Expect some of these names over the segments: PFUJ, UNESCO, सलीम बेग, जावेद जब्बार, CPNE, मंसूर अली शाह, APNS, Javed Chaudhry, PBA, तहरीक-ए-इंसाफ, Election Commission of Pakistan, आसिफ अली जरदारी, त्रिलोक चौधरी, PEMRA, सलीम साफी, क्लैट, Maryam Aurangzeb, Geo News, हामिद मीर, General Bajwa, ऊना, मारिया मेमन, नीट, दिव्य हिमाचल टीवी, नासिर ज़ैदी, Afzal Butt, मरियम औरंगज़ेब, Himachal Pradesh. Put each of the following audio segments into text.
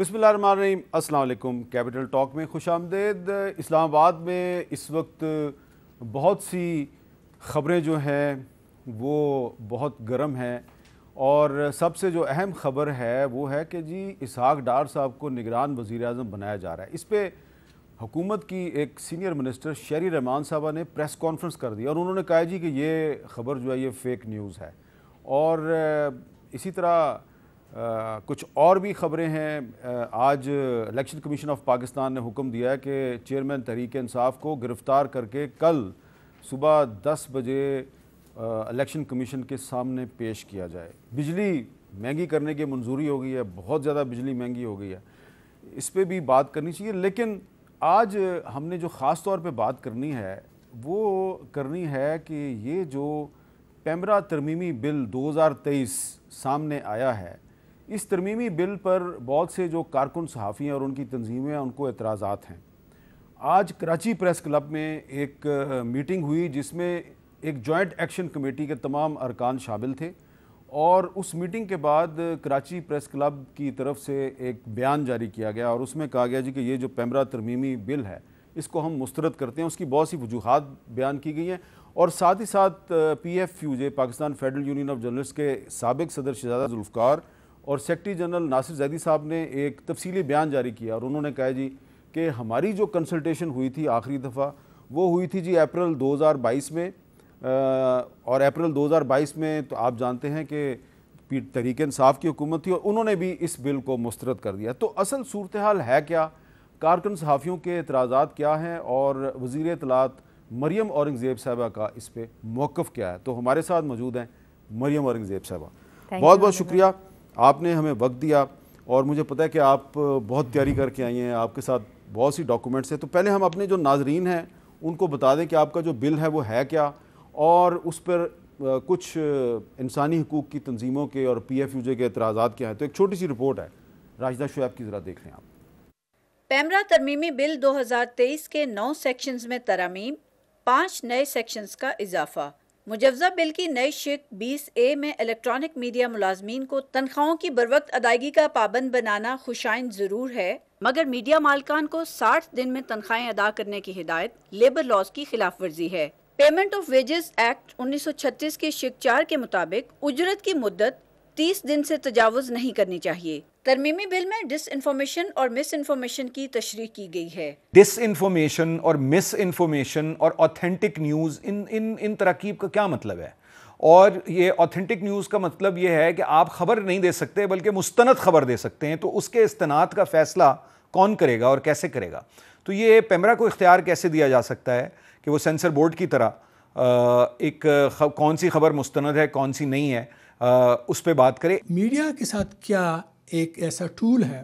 बिस्मिल्लाहिर्रहमानिर्रहीम, अस्सलाम वालेकुम। कैपिटल टॉक में खुशामदेद। इस्लामाबाद में इस वक्त बहुत सी खबरें जो हैं वो बहुत गर्म हैं और सबसे जो अहम ख़बर है वो है कि जी इसहाक डार साहब को निगरान वज़ीर-ए-आज़म बनाया जा रहा है। इस पर हुकूमत की एक सीनियर मिनिस्टर शेरी रहमान साहबा ने प्रेस कॉन्फ्रेंस कर दी और उन्होंने कहा जी कि ये ख़बर जो है ये फ़ेक न्यूज़ है। और इसी तरह कुछ और भी ख़बरें हैं। आज इलेक्शन कमीशन ऑफ पाकिस्तान ने हुक्म दिया है कि चेयरमैन तहरीक-ए-इंसाफ को गिरफ़्तार करके कल सुबह 10 बजे इलेक्शन कमीशन के सामने पेश किया जाए। बिजली महंगी करने की मंजूरी हो गई है, बहुत ज़्यादा बिजली महंगी हो गई है, इस पर भी बात करनी चाहिए। लेकिन आज हमने जो ख़ास तौर पे बात करनी है वो करनी है कि ये जो पेमरा तरमीमी बिल 2023 सामने आया है, इस तरमीमी बिल पर बहुत से जो कारकुन सहाफ़ी हैं और उनकी तंजीमें हैं, उनको एतराज़ात हैं। आज कराची प्रेस क्लब में एक मीटिंग हुई जिसमें एक जॉइंट एक्शन कमेटी के तमाम अरकान शामिल थे और उस मीटिंग के बाद कराची प्रेस क्लब की तरफ से एक बयान जारी किया गया और उसमें कहा गया जी कि ये जो पेमरा तरमीमी बिल है इसको हम मुस्तरद करते हैं। उसकी बहुत सी वजूहात बयान की गई हैं और साथ ही साथ PFUJ Pakistan federal union of journalist के साबिक सदर शहजाद जुल्फ़िकार और सेक्रेटरी जनरल नासिर ज़ैदी साहब ने एक तफसीली बयान जारी किया और उन्होंने कहा जी कि हमारी जो कंसल्टेशन हुई थी आखिरी दफ़ा वो हुई थी जी अप्रैल 2022 में और अप्रैल 2022 में तो आप जानते हैं कि तहरीक-ए-इंसाफ की हुकूमत थी और उन्होंने भी इस बिल को मुस्तरद कर दिया। तो असल सूरत हाल है क्या, कारकुन सहाफ़ियों के एतराज़ात क्या हैं और वज़ीर इत्तलात मरियम औरंगज़ेब साहबा का इस पर मौक़िफ़ क्या है? तो हमारे साथ मौजूद हैं मरियम औरंगज़ेब साहबा, बहुत बहुत शुक्रिया आपने हमें वक्त दिया और मुझे पता है कि आप बहुत तैयारी करके आई हैं, आपके साथ बहुत सी डॉक्यूमेंट्स हैं। तो पहले हम अपने जो नाजरीन हैं उनको बता दें कि आपका जो बिल है वो है क्या और उस पर कुछ इंसानी हकूक़ की तंजीमों के और PFUJ के एतराज़ात क्या हैं। तो एक छोटी सी रिपोर्ट है राशिदा शोएब की, ज़रा देख लें आप। पेमरा तरमीमी बिल 2023 के 9 सेक्शंस में तरामीम, 5 नए सेक्शंस का इजाफा। मुजवजा बिल की नई शिक 20A में इलेक्ट्रॉनिक मीडिया मुलाजमीन को तनख्वाहों की बरवक्त अदायगी का पाबंद बनाना खुशाइन ज़रूर है, मगर मीडिया मालकान को 60 दिन में तनख्वाहें अदा करने की हिदायत लेबर लॉज की खिलाफ वर्जी है। पेमेंट ऑफ वेजेस एक्ट 1936 के शिक 4 के मुताबिक उजरत की मुद्दत 30 दिन से तजावुज़ नहीं करनी चाहिए। तरमीमी बिल में डिस इन्फॉर्मेशन और मिस इन्फॉर्मेशन की तशरीह की गई है। डिस इन्फॉर्मेशन और मिस इन्फॉर्मेशन और ऑथेंटिक न्यूज़ इन तरकीब का क्या मतलब है? और ये ऑथेंटिक न्यूज़ का मतलब ये है कि आप खबर नहीं दे सकते बल्कि मुस्तनद खबर दे सकते हैं, तो उसके इस्तेनाद का फैसला कौन करेगा और कैसे करेगा? तो ये पेमरा को इख्तियार कैसे दिया जा सकता है कि वो सेंसर बोर्ड की तरह एक कौन सी खबर मुस्तनद है कौन सी नहीं है उस पर बात करे। मीडिया के साथ क्या एक ऐसा टूल है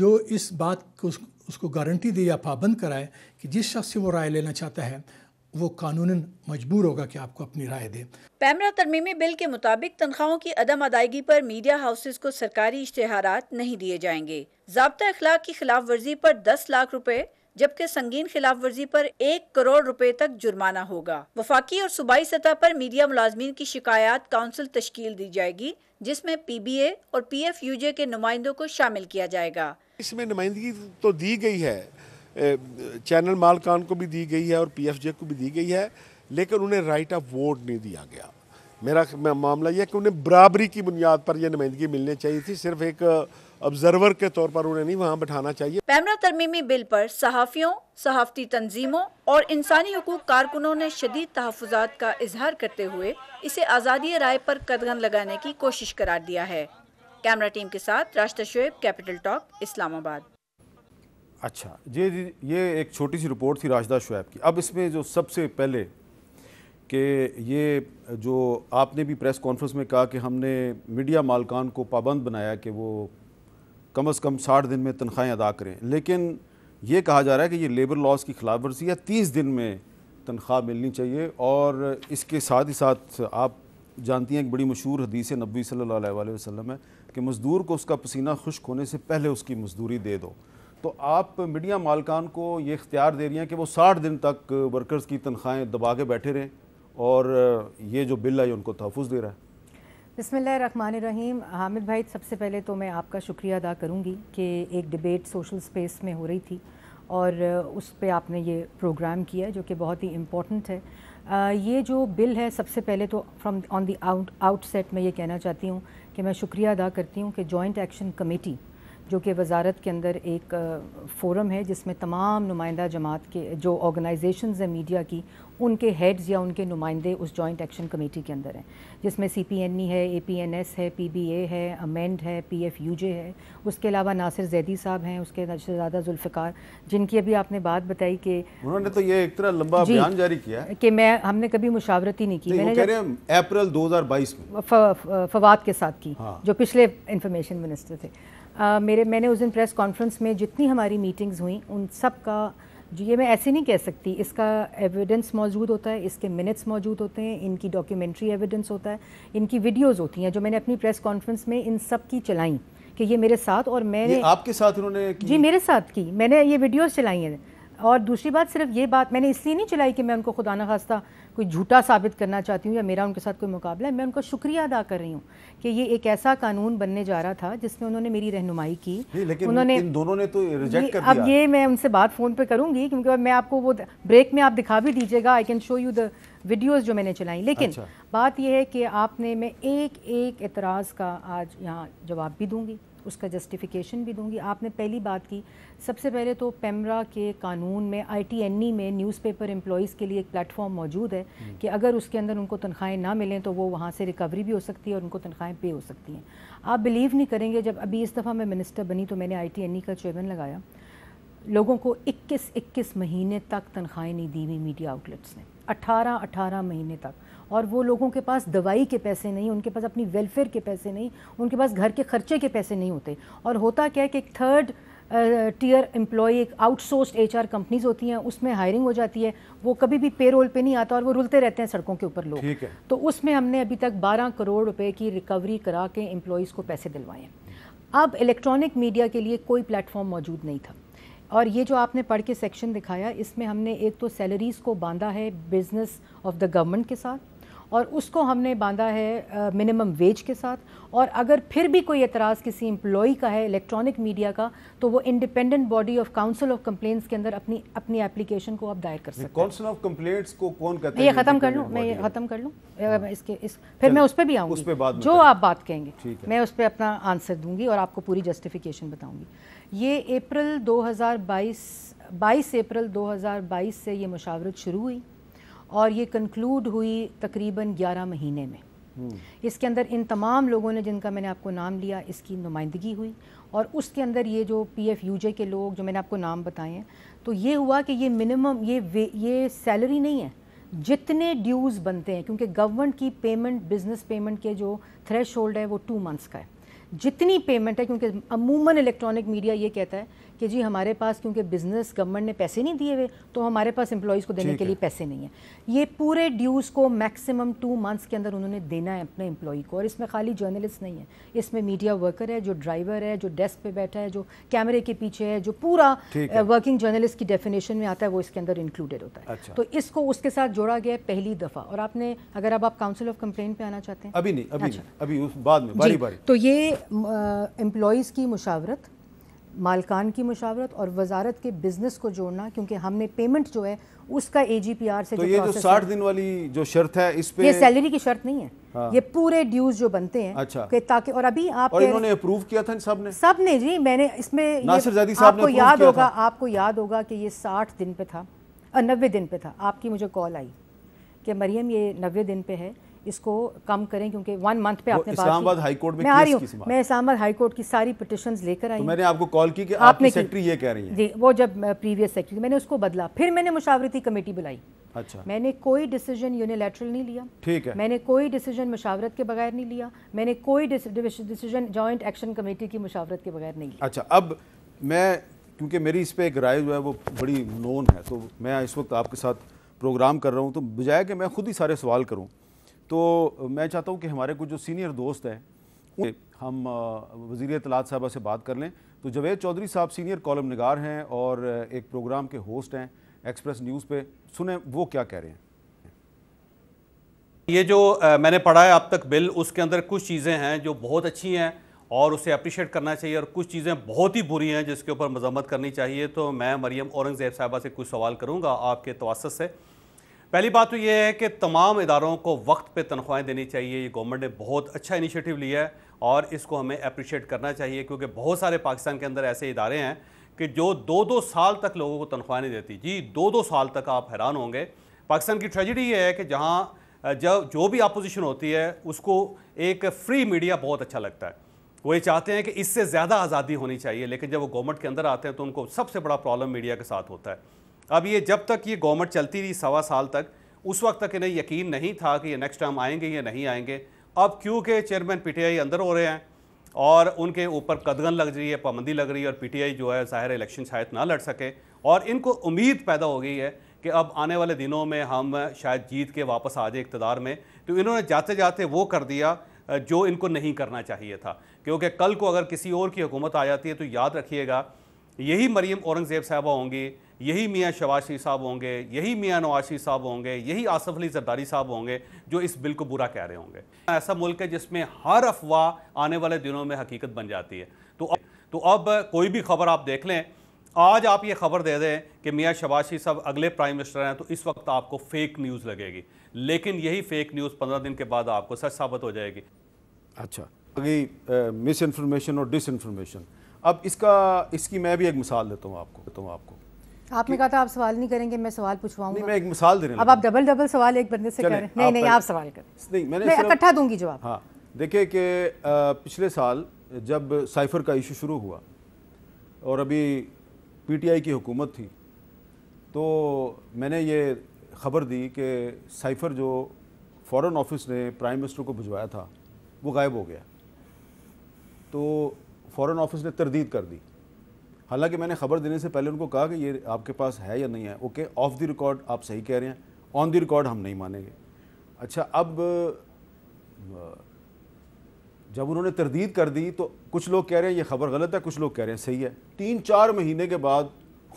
जो इस बात को उसको गारंटी दे या पाबंद कराए कि जिस शख्स से वो राय लेना चाहता है वो कानूनन मजबूर होगा कि आपको अपनी राय दे। पेमरा तरमीमी बिल के मुताबिक तनख्वाहों की अदम अदायगी पर मीडिया हाउसेस को सरकारी इश्तेहारात नहीं दिए जाएंगे। ज़ाब्ता अखलाक की खिलाफ वर्जी पर 10 लाख रुपए जबकि संगीन खिलाफ वर्जी पर 1 करोड़ रुपए तक जुर्माना होगा। वफाकी और सूबाई सतह पर मीडिया मुलाजमीन की शिकायत काउंसिल तश्कील दी जाएगी जिसमें PBA और PFUJ के नुमाइंदों को शामिल किया जाएगा। इसमें नुमाइंदगी तो दी गई है, चैनल मालकान को भी दी गई है और PFJ को भी दी गई है, लेकिन उन्हें राइट ऑफ वोट नहीं दिया गया। मेरा मामला यह है कि उन्हें बराबरी की बुनियाद पर यह नुमाइंदगी मिलनी चाहिए थी, सिर्फ एक ऑब्जर्वर के तौर पर उन्हें नहीं वहाँ बैठाना चाहिए। पेमरा तरमीमी बिल पर सहाफ़ियों, सहाफ़ती तंजीमों और इंसानी हकूक़ कारकुनों ने शदीद तहफ़्फ़ुज़ात का इजहार करते हुए इसे आज़ादी राय पर कदगन लगाने की कोशिश करार दिया है। कैमरा टीम के साथ राशिदा शोएब, कैपिटल टॉक, इस्लामाबाद। अच्छा जी जी, ये एक छोटी सी रिपोर्ट थी राशिदा शोएब की। अब इसमें जो सबसे पहले कि ये जो आपने भी प्रेस कॉन्फ्रेंस में कहा कि हमने मीडिया मालकान को पाबंद बनाया कि वो कम से कम 60 दिन में तनख्वाहें अदा करें, लेकिन ये कहा जा रहा है कि ये लेबर लॉज की खिलाफ वर्जी है, 30 दिन में तनख्वाह मिलनी चाहिए। और इसके साथ ही साथ आप जानती हैं एक बड़ी मशहूर हदीस नबी सल्लल्लाहु अलैहि वसल्लम है कि मज़दूर को उसका पसीना खुश्क होने से पहले उसकी मज़दूरी दे दो। तो आप मीडिया मालकान को ये इख्तियार दे रही हैं कि वो 60 दिन तक वर्कर्स की तनख्वाहें दबा के बैठे रहें और ये जो बिल है उनको तहफ़्फ़ुज़ दे रहा है। बिस्मिल्लाहिर्रहमानिर्रहीम। हामिद भाई, सबसे पहले तो मैं आपका शुक्रिया अदा करूँगी कि एक डिबेट सोशल स्पेस में हो रही थी और उस पर आपने ये प्रोग्राम किया जो कि बहुत ही इम्पोर्टेंट है। ये जो बिल है, सबसे पहले तो फ्रॉम ऑन दी आउटसेट मैं ये कहना चाहती हूँ कि मैं शुक्रिया अदा करती हूँ कि जॉइंट एक्शन कमेटी जो कि वजारत के अंदर एक फोरम है जिसमें तमाम नुमाइंदा जमात के जो ऑर्गेनाइजेशंस हैं मीडिया की, उनके हेड्स या उनके नुमाइंदे उस जॉइंट एक्शन कमेटी के अंदर हैं, जिसमें CPNE है, APNS है, PBA है, अमेंड है, PFUJ है, उसके अलावा नासिर जैदी साहब हैं, उसके शहजाद जुल्फ़िकार, जिनकी अभी आपने बात बताई कि उन्होंने तो ये एक तरह लंबा बयान जारी किया कि हमने कभी मुशावरत ही नहीं की। मैंने अप्रैल 2022 में फवाद के साथ की, जो पिछले इंफॉर्मेशन मिनिस्टर थे। मैंने उस दिन प्रेस कॉन्फ्रेंस में जितनी हमारी मीटिंग्स हुई उन सब का जो ये मैं ऐसे नहीं कह सकती, इसका एविडेंस मौजूद होता है, इसके मिनट्स मौजूद होते हैं, इनकी डॉक्यूमेंट्री एविडेंस होता है, इनकी वीडियोस होती हैं जो मैंने अपनी प्रेस कॉन्फ्रेंस में इन सब की चलाई कि ये मेरे साथ और मैंने आपके साथ उन्होंने जी मेरे साथ की, मैंने ये वीडियोज़ चलाई हैं। और दूसरी बात, सिर्फ ये बात मैंने इसलिए नहीं चलाई कि मैं उनको खुदा न खास्ता कोई झूठा साबित करना चाहती हूँ या मेरा उनके साथ कोई मुकाबला है। मैं उनका शुक्रिया अदा कर रही हूँ कि ये एक ऐसा कानून बनने जा रहा था जिसमें उन्होंने मेरी रहनुमाई की। लेकिन उन्होंने इन दोनों ने तो रिजेक्ट कर दिया। अब ये मैं उनसे बात फ़ोन पर करूँगी क्योंकि मैं आपको वो ब्रेक में आप दिखा भी दीजिएगा, I can show you the videos जो मैंने चलाई। लेकिन बात यह है कि आपने मैं एक एक एतराज़ का आज यहाँ जवाब भी दूँगी, उसका जस्टिफिकेशन भी दूंगी। आपने पहली बात की, सबसे पहले तो पेमरा के कानून में ITNE में न्यूज़पेपर एम्प्लॉइज़ के लिए एक प्लेटफॉर्म मौजूद है कि अगर उसके अंदर उनको तनख्वाहें ना मिलें तो वो वहाँ से रिकवरी भी हो सकती है और उनको तनख्वाहें पे हो सकती हैं। आप बिलीव नहीं करेंगे, जब अभी इस दफ़ा मैं मिनिस्टर बनी तो मैंने ITNE का चेयरमैन लगाया, लोगों को 21-21 महीने तक तनख्वाहें नहीं दी हुई मीडिया आउटलेट्स ने, 18-18 महीने तक। और वो लोगों के पास दवाई के पैसे नहीं, उनके पास अपनी वेलफेयर के पैसे नहीं, उनके पास घर के खर्चे के पैसे नहीं होते। और होता क्या है कि एक थर्ड टियर एम्प्लॉई, एक आउटसोर्स्ड HR कंपनीज़ होती हैं, उसमें हायरिंग हो जाती है, वो कभी भी पेरोल पे नहीं आता और वो रुलते रहते हैं सड़कों के ऊपर लोग। तो उसमें हमने अभी तक 12 करोड़ रुपये की रिकवरी करा के एम्प्लॉइज़ को पैसे दिलवाए। अब इलेक्ट्रॉनिक मीडिया के लिए कोई प्लेटफॉर्म मौजूद नहीं था। और ये जो आपने पढ़ के सेक्शन दिखाया, इसमें हमने एक तो सैलरीज़ को बांधा है बिजनेस ऑफ द गवर्नमेंट के साथ, और उसको हमने बांधा है मिनिमम वेज के साथ। और अगर फिर भी कोई एतराज़ किसी एम्प्लॉई का है इलेक्ट्रॉनिक मीडिया का, तो वो independent body of council of complaints के अंदर अपनी एप्लीकेशन को आप दायर कर सकते हैं। काउंसिल ऑफ कंप्लेंट्स को कौन कहता है? ये ख़त्म कर लूँ, मैं ये ख़त्म कर लूँ, फिर मैं उस पर भी आऊँगी, जो आप बात कहेंगे मैं उस पर अपना आंसर दूँगी और आपको पूरी जस्टिफिकेशन बताऊँगी। ये बाईस अप्रैल 2022 से ये मुशावरत शुरू हुई और ये कंक्लूड हुई तकरीबन 11 महीने में। इसके अंदर इन तमाम लोगों ने, जिनका मैंने आपको नाम लिया, इसकी नुमाइंदगी हुई। और उसके अंदर ये जो PFUJ के लोग जो मैंने आपको नाम बताए हैं, तो ये हुआ कि ये मिनिमम ये सैलरी नहीं है, जितने ड्यूज़ बनते हैं, क्योंकि गवर्नमेंट की पेमेंट, बिज़नेस पेमेंट के जो थ्रेश होल्ड है वो 2 मंथ्स का है, जितनी पेमेंट है। क्योंकि अमूमन इलेक्ट्रॉनिक मीडिया ये कहता है कि जी हमारे पास, क्योंकि बिज़नेस गवर्नमेंट ने पैसे नहीं दिए हुए, तो हमारे पास एम्प्लॉइज़ को देने के लिए पैसे नहीं हैं। ये पूरे ड्यूज़ को मैक्सिमम 2 मंथ्स के अंदर उन्होंने देना है अपने एम्प्लॉई को। और इसमें खाली जर्नलिस्ट नहीं है, इसमें मीडिया वर्कर है, जो ड्राइवर है, जो डेस्क पे बैठा है, जो कैमरे के पीछे है, जो पूरा वर्किंग जर्नलिस्ट की डेफिनेशन में आता है, वो इसके अंदर इंक्लूडेड होता है। तो इसको उसके साथ जोड़ा गया पहली दफ़ा। और आपने, अगर अब आप काउंसिल ऑफ कंप्लेंट पे आना चाहते हैं? अभी नहीं, अभी बाद में। तो ये एम्प्लॉइज़ की मुशावरत, मालकान की मुशावरत और वजारत के बिजनेस को जोड़ना, क्योंकि हमने पेमेंट जो है उसका AGPR से तो ये जो 60 दिन वाली जो शर्त है, इस पे ये सैलरी की शर्त नहीं है। हाँ। ये पूरे ड्यूज जो बनते हैं, अच्छा, ताकि और अभी आप और इन्होंने अप्रूव किया था सबने जी, मैंने इसमें आपको याद होगा कि ये 60 दिन पे था, 90 दिन पे था। आपकी मुझे कॉल आई कि मरियम ये 90 दिन पे है, इसको कम करें, क्योंकि 1 मंथ पे आपने इस्लामाबाद हाई कोर्ट में केस की बात। मैं इस्लामाबाद हाई कोर्ट की सारी पिटिशंस लेकर आई। तो मैंने आपको कॉल की कि आपने सेक्रेटरी ये कह रही है जी, वो जब प्रीवियस सेक्रेटरी, मैंने उसको बदला, फिर मैंने मुशावरती कमेटी बुलाई। अच्छा। मैंने कोई डिसीजन यूनिलैटरल नहीं लिया, ठीक है, मैंने कोई डिसीजन मुशावरत के बगैर नहीं लिया, मैंने कोई डिसीजन जॉइंट एक्शन कमेटी की मुशावरत के बगैर नहीं लिया। अच्छा, अब मैं, क्योंकि मेरी इस पर एक राय जो है वो बड़ी नोन है, तो मैं इस वक्त आपके साथ प्रोग्राम कर रहा हूँ, तो बजाय कि मैं खुद ही सारे सवाल करूँ, तो मैं चाहता हूं कि हमारे कुछ जो सीनियर दोस्त हैं, हम वज़ीर इत्तलात साहबा से बात कर लें। तो जवेद चौधरी साहब सीनियर कॉलम निगार हैं और एक प्रोग्राम के होस्ट हैं एक्सप्रेस न्यूज़ पे, सुने वो क्या कह रहे हैं। ये जो मैंने पढ़ा है अब तक बिल, उसके अंदर कुछ चीज़ें हैं जो बहुत अच्छी हैं और उसे अप्रिशिएट करना चाहिए, और कुछ चीज़ें बहुत ही बुरी हैं जिसके ऊपर मजम्मत करनी चाहिए। तो मैं मरियम औरंगज़ेब साहिबा से कुछ सवाल करूँगा आपके तवसत से। पहली बात तो ये है कि तमाम इदारों को वक्त पे तनख्वाहें देनी चाहिए। ये गवर्नमेंट ने बहुत अच्छा इनिशिएटिव लिया है और इसको हमें अप्रिशिएट करना चाहिए, क्योंकि बहुत सारे पाकिस्तान के अंदर ऐसे इदारे हैं कि जो 2-2 साल तक लोगों को तनख्वाहें नहीं देती। जी, 2-2 साल तक, आप हैरान होंगे। पाकिस्तान की ट्रेजिडी ये है कि जहाँ जो भी अपोजिशन होती है उसको एक फ्री मीडिया बहुत अच्छा लगता है, वो ये चाहते हैं कि इससे ज़्यादा आज़ादी होनी चाहिए, लेकिन जब वो गवर्नमेंट के अंदर आते हैं तो उनको सबसे बड़ा प्रॉब्लम मीडिया के साथ होता है। अब ये जब तक ये गवर्नमेंट चलती रही 1.25 साल तक, उस वक्त तक इन्हें यकीन नहीं था कि ये नेक्स्ट टाइम आएंगे या नहीं आएंगे। अब क्योंकि चेयरमैन PTI अंदर हो रहे हैं और उनके ऊपर कदगन लग रही है, पाबंदी लग रही है, और PTI जो है ज़ाहिर इलेक्शन शायद ना लड़ सके, और इनको उम्मीद पैदा हो गई है कि अब आने वाले दिनों में हम शायद जीत के वापस आ जाए इक़्तिदार में। तो इन्होंने जाते जाते वो कर दिया जो इनको नहीं करना चाहिए था, क्योंकि कल को अगर किसी और की हुकूमत आ जाती है तो याद रखिएगा यही मरियम औरंगज़ेब साहबा होंगी, यही मियाँ शहबाज शरीफ साहब होंगे, यही मियाँ नवाज शरीफ साहब होंगे, यही आसिफ अली जरदारी साहब होंगे जो इस बिल को बुरा कह रहे होंगे। ऐसा मुल्क है जिसमें हर अफवाह आने वाले दिनों में हकीकत बन जाती है। तो अब कोई भी खबर आप देख लें, आज आप ये खबर दे दें कि मियाँ शहबाज शरीफ साहब अगले प्राइम मिनिस्टर हैं, तो इस वक्त आपको फेक न्यूज़ लगेगी, लेकिन यही फेक न्यूज़ 15 दिन के बाद आपको सच साबित हो जाएगी। अच्छा, अभी मिस इन्फॉर्मेशन और डिस इन्फॉर्मेशन, अब इसकी मैं भी एक मिसाल देता हूँ आपको। आपने कहा था आप सवाल नहीं करेंगे, मैं सवाल पूछवाऊंगा। नहीं, मैं एक मिसाल दे रहा हूं। अब आप डबल सवाल एक बंदे से कर रहे हैं। नहीं, आप सवाल करें। नहीं, मैं इकट्ठा दूंगी जवाब। हाँ, देखिए कि पिछले साल जब साइफर का इशू शुरू हुआ और अभी PTI की हुकूमत थी, तो मैंने ये खबर दी कि साइफर जो फॉरेन ऑफिस ने प्राइम मिनिस्टर को भिजवाया था वो गायब हो गया। तो फॉरेन ऑफिस ने तरदीद कर दी, हालांकि मैंने खबर देने से पहले उनको कहा कि ये आपके पास है या नहीं है। ओके, ऑफ द रिकॉर्ड आप सही कह रहे हैं, ऑन द रिकॉर्ड हम नहीं मानेंगे। अच्छा, अब जब उन्होंने तरदीद कर दी तो कुछ लोग कह रहे हैं ये खबर गलत है, कुछ लोग कह रहे हैं सही है। 3-4 महीने के बाद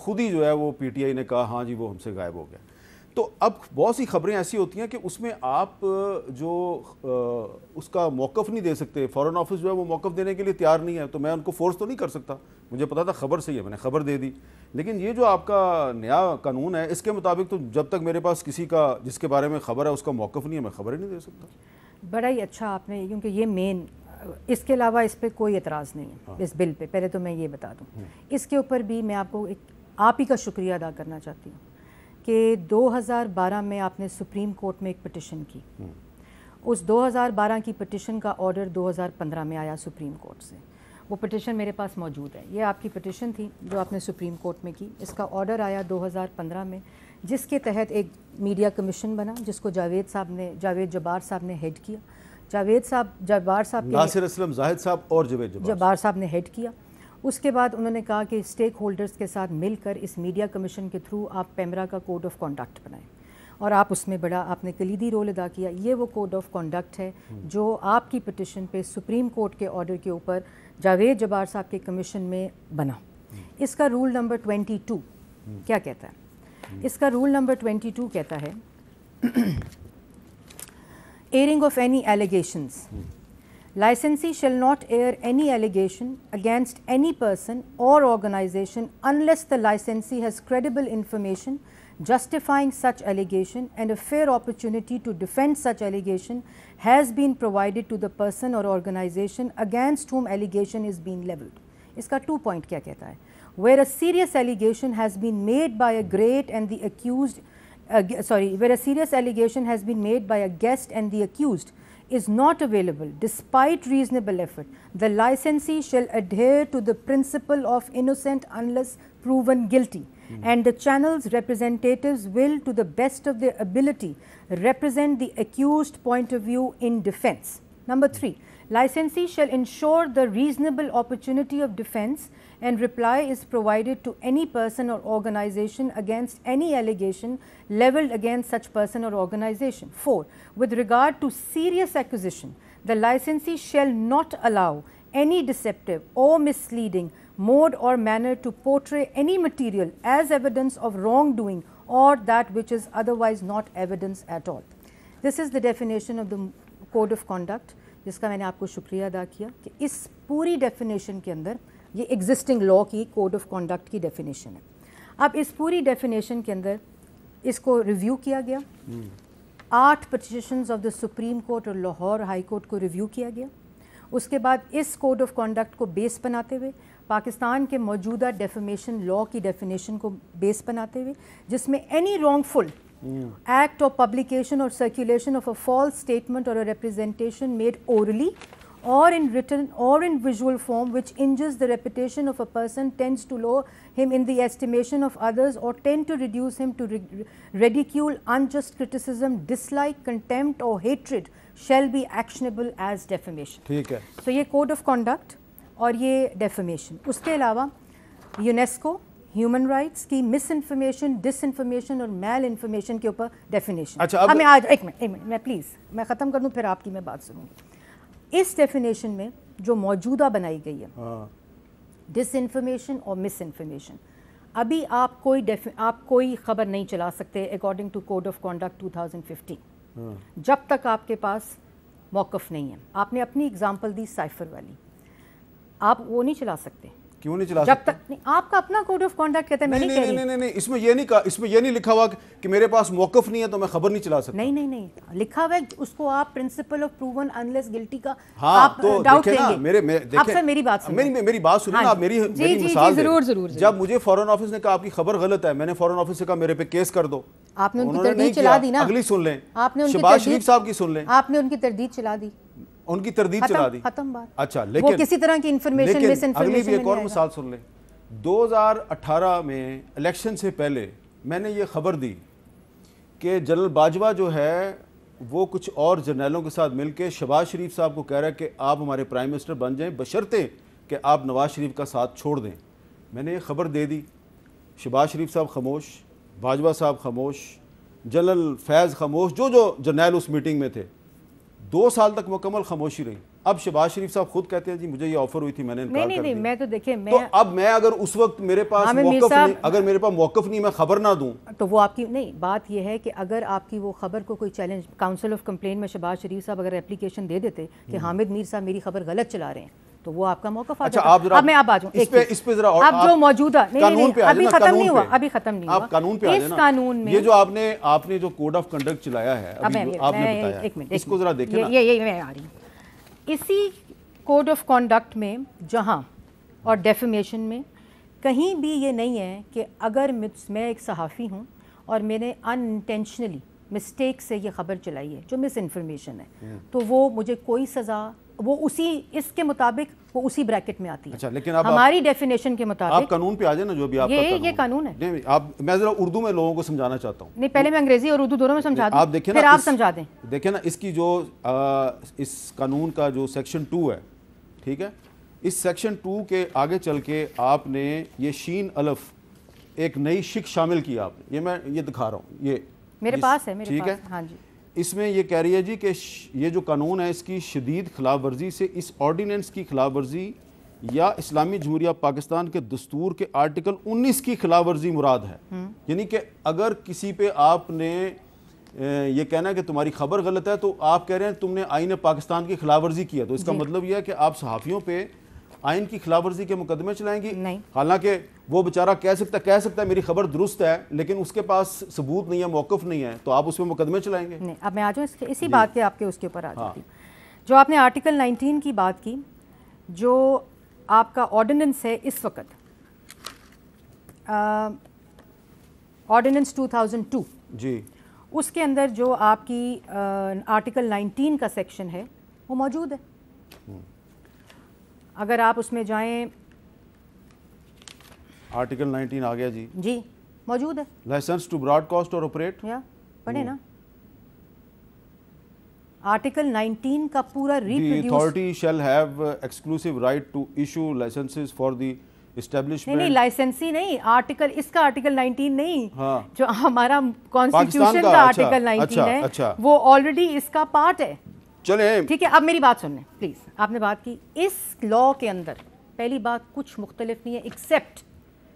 खुद ही जो है वो PTI ने कहा हाँ जी वो हमसे गायब हो गया। तो अब बहुत सी खबरें ऐसी होती हैं कि उसमें आप जो उसका मौक़िफ़ नहीं दे सकते, फॉरेन ऑफिस जो है वो मौक़िफ़ देने के लिए तैयार नहीं है, तो मैं उनको फोर्स तो नहीं कर सकता। मुझे पता था खबर सही है, मैंने खबर दे दी। लेकिन ये जो आपका नया कानून है इसके मुताबिक तो जब तक मेरे पास किसी का जिसके बारे में खबर है उसका मौक़िफ़ नहीं है, मैं खबर ही नहीं दे सकता। बड़ा ही अच्छा आपने, क्योंकि ये मेन, इसके अलावा इस पर कोई एतराज़ नहीं है। हाँ। इस बिल पर पहले तो मैं ये बता दूँ, इसके ऊपर भी मैं आपको आप ही का शुक्रिया अदा करना चाहती हूँ कि 2012 में आपने सुप्रीम कोर्ट में एक पिटिशन की। उस 2012 की पिटिशन का ऑर्डर 2015 में आया सुप्रीम कोर्ट से। वो पिटिशन मेरे पास मौजूद है, ये आपकी पिटिशन थी जो आपने सुप्रीम कोर्ट में की। इसका ऑर्डर आया 2015 में, जिसके तहत एक मीडिया कमीशन बना जिसको जावेद जब्बार साहब ने हेड किया। जावेद साहब नासिर असलम जाहिद साहब और जावेद जब्बार साहब ने हेड किया। उसके बाद उन्होंने कहा कि स्टेक होल्डर्स के साथ मिलकर इस मीडिया कमीशन के थ्रू आप पेमरा का कोड ऑफ कॉन्डक्ट बनाएं, और आप उसमें बड़ा आपने कलीदी रोल अदा किया। ये वो कोड ऑफ कॉन्डक्ट है जो आपकी पिटिशन पे सुप्रीम कोर्ट के ऑर्डर के ऊपर जावेद जब्बार साहब के कमीशन में बना। इसका रूल नंबर 22 क्या कहता है? इसका रूल नंबर 22 कहता है airing of any allegations, Licensee shall not air any allegation against any person or organization unless the licensee has credible information justifying such allegation and a fair opportunity to defend such allegation has been provided to the person or organization against whom allegation is being leveled. इसका 2 point क्या कहता है? Where a serious allegation has been made by a great and the accused, where a serious allegation has been made by a guest and the accused is not available despite reasonable effort, the licensee shall adhere to the principle of innocent unless proven guilty, and the channel's representatives will to the best of their ability represent the accused point of view in defense. Number 3, licensee shall ensure the reasonable opportunity of defense and reply is provided to any person or organization against any allegation leveled against such person or organization. 4, with regard to serious accusation, the licensee shall not allow any deceptive or misleading mode or manner to portray any material as evidence of wrongdoing or that which is otherwise not evidence at all. This is the definition of the code of conduct, जिसका मैंने आपको शुक्रिया अदा किया कि इस पूरी definition के अंदर ये एग्जिस्टिंग लॉ की कोड ऑफ कॉन्डक्ट की डेफिनेशन है। अब इस पूरी डेफिनेशन के अंदर इसको रिव्यू किया गया, 8 petitions of the supreme court और लाहौर हाई कोर्ट को रिव्यू किया गया। उसके बाद इस कोड ऑफ कॉन्डक्ट को बेस बनाते हुए पाकिस्तान के मौजूदा डेफेमेशन लॉ की डेफिनेशन को बेस बनाते हुए, जिसमें एनी रॉन्गफुल एक्ट और पब्लिकेशन और circulation of a false statement और a representation made orally or in written or in visual form which injures the reputation of a person, tends to lower him in the estimation of others or tend to reduce him to ridicule, unjust criticism, dislike, contempt or hatred shall be actionable as defamation. ठीक है, so ये code of conduct और ये defamation। उसके अलावा UNESCO human rights की misinformation, disinformation और मैल information के ऊपर डेफिनेशन। अच्छा, अब हमें आज एक मिनट मैं प्लीज़ मैं ख़त्म कर दूँ, फिर आपकी मैं बात सुनूँगी। इस डेफिनेशन में जो मौजूदा बनाई गई है डिसइंफॉर्मेशन और मिसइंफॉर्मेशन, अभी आप कोई खबर नहीं चला सकते according to code of conduct 2015 जब तक आपके पास मौकफ नहीं है। आपने अपनी एग्जांपल दी साइफर वाली, आप वो नहीं चला सकते। क्यों नहीं चला जब सकते? तक नहीं, आपका अपना कोड ऑफ कॉन्डक्ट कहता है। मैं नहीं कह रही, नहीं इसमें ये नहीं कहा, इसमें ये नहीं लिखा हुआ कि मेरे पास मौकफ नहीं है तो मैं खबर नहीं चला सकता। नहीं लिखा हुआ है, उसको आप principle of proven unless guilty का आप डाउट देंगे। मेरी बात सुनिए, जब मुझे फॉरेन ऑफिस ने कहा आपकी खबर गलत है, मैंने फॉरेन ऑफिस से कहा मेरे पे केस कर दो। आपने उनकी तरदीद चला दी ना। अगली सुन लें, आपने शहबाज शरीफ साहब की सुन लें, आपने उनकी तरदीद चला दी, उनकी तरदीद चला दी। अच्छा, लेकिन वो किसी तरह की इंफॉर्मेशन मिस इंफॉर्मेशन भी एक और मिसाल सुन लें। 2018 में इलेक्शन से पहले मैंने ये खबर दी कि जनरल बाजवा जो है वो कुछ और जर्नलों के साथ मिलकर शहबाज शरीफ साहब को कह रहा है कि आप हमारे प्राइम मिनिस्टर बन जाएं बशर्ते कि आप नवाज शरीफ का साथ छोड़ दें। मैंने ये खबर दे दी, शहबाज शरीफ साहब खामोश, बाजवा साहब खामोश, जनरल फैज़ खामोश, जो जर्नल उस मीटिंग में थे, 2 साल तक मुकम्मल खामोशी रही। अब शहबाज शरीफ साहब खुद कहते हैं जी मुझे ये ऑफर हुई थी, मैंने इनकार कर दिया। मैं तो देखिए, मैं तो अब मैं अगर उस वक्त मेरे पास मौकफ नहीं, अगर मेरे पास मौकफ नहीं, मैं खबर ना दूं तो वो आपकी नहीं। बात ये है कि अगर आपकी वो खबर को कोई चैलेंज, काउंसिल ऑफ कंप्लेंट में शहबाज शरीफ साहब अगर एप्लीकेशन दे देते कि हामिद मीर साहब मेरी खबर गलत चला रहे हैं, तो वो आपका मौकफ आ जाता। अच्छा, मैं आप आ जाऊं इस पे जरा, आप जो मौजूदा अभी खत्म नहीं हुआ कानून पे आ जाना। इस कानून में ये जो आपने जो कोड ऑफ कंडक्ट चलाया है अभी आपने बताया, एक मिनट इसको जरा देखें ना, ये मैं आ रही हूं। इसी कोड ऑफ कंडक्ट में जहां और डेफिमेशन में कहीं भी ये नहीं है कि अगर मैं एक सहाफ़ी हूं और मैंने अनइंटेंशनली मिस्टेक से ये खबर चलाई है जो मिस इन्फॉर्मेशन है, तो वो मुझे कोई सज़ा, वो उसी इसके मुताबिक वो उसी ब्रैकेट में आती है। अच्छा, लेकिन अब हमारी डेफिनेशन के मुताबिक आप कानून पे आ जाए ना, जो भी आपका ये कानून है। नहीं, आप मैं जरा उर्दू में लोगों को समझाना चाहता हूँ। नहीं, पहले मैं अंग्रेजी और उर्दू दोनों में समझा दूँ, आप देखें ना, फिर आप समझा दें। देखें ना, इसकी जो इस कानून का जो सेक्शन 2 है, ठीक है, इस सेक्शन 2 के आगे चल के आपने ये शीन अलफ एक नई शिक शामिल की। आपने मैं ये दिखा रहा हूँ, ये मेरे पास है, ठीक है, हाँ जी। इसमें यह कह रही है जी कि ये जो कानून है इसकी शदीद खिलाफ वर्जी से इस ऑर्डिनेंस की खिलाफ वर्जी या इस्लामी जमहूरिया पाकिस्तान के दस्तूर के आर्टिकल 19 की खिलाफ वर्जी मुराद है। यानी कि अगर किसी पे आपने ये कहना है कि तुम्हारी खबर गलत है, तो आप कह रहे हैं तुमने आईन पाकिस्तान की खिलाफ वर्जी की है, तो इसका मतलब यह है कि आप सहाफ़ियों पर आइन की खिलाफ वर्जी के मुकदमे चलाएंगी। हालांकि वो बेचारा कह सकता है मेरी खबर दुरुस्त है, लेकिन उसके पास सबूत नहीं है, मौकफ नहीं है, तो आप उसमें मुकदमे चलाएंगे। नहीं, अब मैं आ जाऊँ इसी बात के आपके उसके ऊपर आ जाती हूँ। जो आपने आर्टिकल 19 की बात की, जो आपका ऑर्डिनेंस है इस वक्त, ऑर्डिनेंस 2002 जी, उसके अंदर जो आपकी आर्टिकल 19 का सेक्शन है वो मौजूद है। अगर आप उसमें जाएं, आर्टिकल 19 आ गया जी, जी मौजूद है, लाइसेंस टू ब्रॉडकास्ट और ऑपरेट, या पढ़े ना आर्टिकल 19 का पूरा reproduce. Authority shall have exclusive right to issue licences for the establishment. नहीं, लाइसेंसी नहीं, आर्टिकल इसका आर्टिकल 19 नहीं, हाँ। जो हमारा कॉन्स्टिट्यूशन का आर्टिकल 19 है वो ऑलरेडी इसका पार्ट है। चले, ठीक है, अब मेरी बात सुन लें प्लीज़। आपने बात की इस लॉ के अंदर, पहली बात कुछ मुख्तलिफ नहीं है एक्सेप्ट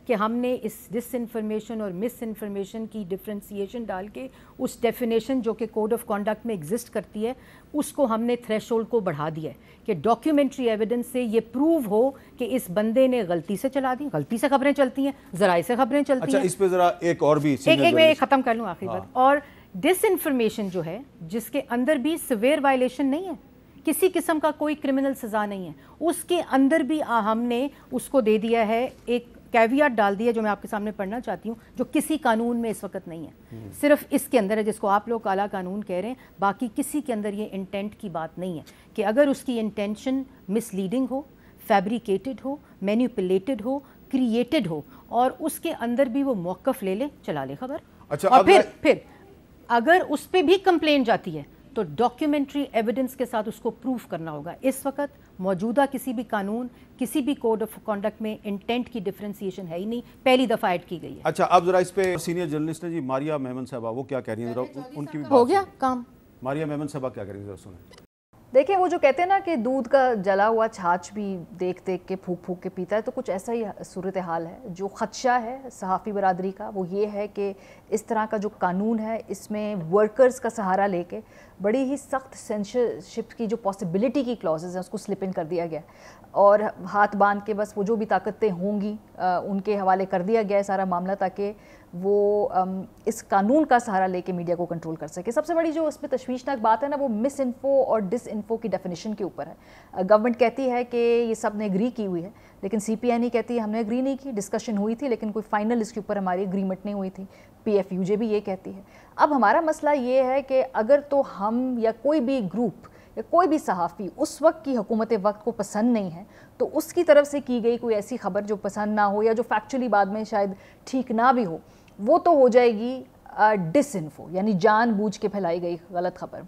कि हमने इस डिसइंफॉर्मेशन और मिसइंफॉर्मेशन की डिफ्रेंसीशन डाल के उस डेफिनेशन जो कि कोड ऑफ कॉन्डक्ट में एग्जिस्ट करती है उसको हमने थ्रेशोल्ड को बढ़ा दिया है कि डॉक्यूमेंट्री एविडेंस से ये प्रूव हो कि इस बंदे ने गलती से चला दी। गलती से खबरें चलती हैं, जराए से खबरें चलती हैं। अच्छा, इस पे जरा एक और भी एक मैं ख़त्म कर लूँ आखिरी बात। और डिसइंफॉर्मेशन जो है जिसके अंदर भी सिवियर वायलेशन नहीं है, किसी किस्म का कोई क्रिमिनल सज़ा नहीं है, उसके अंदर भी हमने उसको दे दिया है, एक कैवियट डाल दिया जो मैं आपके सामने पढ़ना चाहती हूँ, जो किसी कानून में इस वक्त नहीं है, सिर्फ इसके अंदर है जिसको आप लोग काला कानून कह रहे हैं। बाकी किसी के अंदर ये इंटेंट की बात नहीं है कि अगर उसकी इंटेंशन मिसलीडिंग हो, फैब्रिकेटेड हो, मैनिपुलेटेड हो, क्रिएटेड हो और उसके अंदर भी वो मौक़िफ़ ले ले, चला ले खबर। अच्छा, और फिर अगर उस पर भी कंप्लेंट जाती है तो डॉक्यूमेंट्री एविडेंस के साथ उसको प्रूफ करना होगा। इस वक्त मौजूदा किसी भी कानून, किसी भी कोड ऑफ कॉन्डक्ट में इंटेंट की डिफरेंशिएशन है ही नहीं, पहली दफ़ा ऐड की गई है। अच्छा, अब जरा इस पे सीनियर जर्नलिस्ट है जी मारिया मेमन साहबा, वो क्या कह रही हैं, उनकी भी हो गया काम। मारिया मेमन साहबा क्या कह रही हैं, जरा सुने। देखिए, वो जो कहते हैं ना कि दूध का जला हुआ छाछ भी देख देख के फूक फूक के पीता है, तो कुछ ऐसा ही सूरत हाल है। जो ख़दशा है सहाफ़ी बरादरी का वो ये है कि इस तरह का जो कानून है इसमें वर्कर्स का सहारा लेके बड़ी ही सख्त सेंसरशिप की जो पॉसिबिलिटी की क्लॉजेज़ हैं उसको स्लिप इन कर दिया गया और हाथ बांध के बस वो जो भी ताकतें होंगी उनके हवाले कर दिया गया है सारा मामला, ताकि वो इस कानून का सहारा लेके मीडिया को कंट्रोल कर सके। सबसे बड़ी जो उसमें तशवीशनाक बात है ना, वो मिस इन्फो और डिस इन्फो की डेफिनेशन के ऊपर है। गवर्नमेंट कहती है कि ये सब ने एग्री की हुई है, लेकिन CPNE कहती है हमने एग्री नहीं की, डिस्कशन हुई थी लेकिन कोई फाइनल इसके ऊपर हमारी एग्रीमेंट नहीं हुई थी। PFUJ भी ये कहती है। अब हमारा मसला ये है कि अगर तो हम या कोई भी ग्रुप या कोई भी सहाफ़ी उस वक्त की हुकूमत वक्त को पसंद नहीं है तो उसकी तरफ से की गई कोई ऐसी खबर जो पसंद ना हो या जो फैक्चुअली बाद में शायद ठीक ना भी हो, वो तो हो जाएगी डिसइन्फो, यानी जानबूझ के फैलाई गई गलत खबर।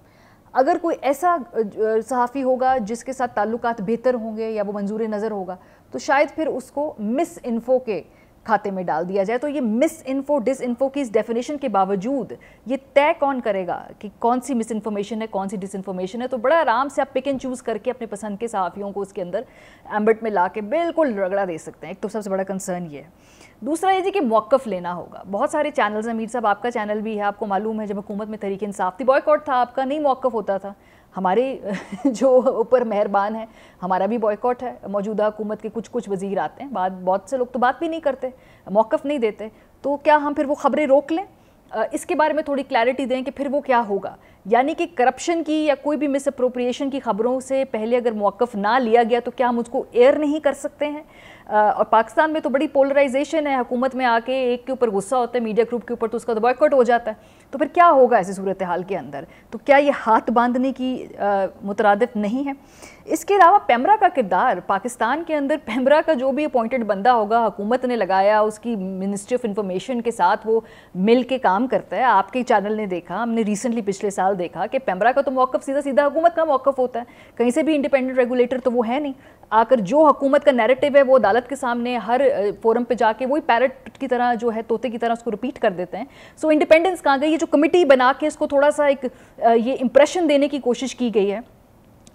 अगर कोई ऐसा सहाफ़ी होगा जिसके साथ ताल्लुकात बेहतर होंगे या वो मंजूर नज़र होगा तो शायद फिर उसको मिस इन्फो के खाते में डाल दिया जाए। तो ये मिस इन्फो डिस इन्फो की इस डेफिनेशन के बावजूद ये तय कौन करेगा कि कौन सी मिस इन्फॉर्मेशन है, कौन सी डिस इन्फॉर्मेशन है। तो बड़ा आराम से आप पिक एंड चूज़ करके अपने पसंद के सहाफ़ियों को उसके अंदर एम्बेट में ला के बिल्कुल रगड़ा दे सकते हैं। एक तो सबसे बड़ा कंसर्न ये है। दूसरा ये जी कि मौक़िफ़ लेना होगा। बहुत सारे चैनल्स हैं, मीर साहब आपका चैनल भी है, आपको मालूम है जब हुकूमत में तहरीक इंसाफ थी बॉयकॉट था, आपका नहीं मौक़िफ़ होता था। हमारे जो ऊपर मेहरबान है हमारा भी बॉयकॉट है। मौजूदा हुकूमत के कुछ कुछ वज़ीर आते हैं, बहुत से लोग तो बात भी नहीं करते, मौक़िफ़ नहीं देते। तो क्या हम फिर वो ख़बरें रोक लें, इसके बारे में थोड़ी क्लैरिटी दें कि फिर वो क्या होगा। यानी कि करप्शन की या कोई भी मिस अप्रोप्रिएशन की खबरों से पहले अगर मौक़िफ़ ना लिया गया तो क्या हम उसको एयर नहीं कर सकते हैं। और पाकिस्तान में तो बड़ी पोलराइजेशन है, हुकूमत में आके एक के ऊपर गुस्सा होता है मीडिया ग्रुप के ऊपर तो उसका तो बॉयकॉट हो जाता है। तो फिर क्या होगा ऐसी सूरत हाल के अंदर, तो क्या ये हाथ बांधने की मुतरादिफ नहीं है। इसके अलावा पेमरा का किरदार पाकिस्तान के अंदर, पेमरा का जो भी अपॉइंटेड बंदा होगा हुकूमत ने लगाया, उसकी मिनिस्ट्री ऑफ इंफॉर्मेशन के साथ वो मिल के काम करता है। आपके चैनल ने देखा, हमने रिसेंटली पिछले साल देखा कि पेमरा का तो मौक़िफ़ सीधा सीधा हुकूमत का मौक़िफ़ होता है, कहीं से भी इंडिपेंडेंट रेगुलेटर तो वो है नहीं। आकर जो हुकूमत का नैरेटिव है वो अदालत के सामने हर फोरम पे जाके वही पैरट की तरह जो है तोते की तरह उसको रिपीट कर देते हैं। सो इंडिपेंडेंस कहाँ गई। ये जो कमेटी बना के इसको थोड़ा सा एक ये इंप्रेशन देने की कोशिश की गई है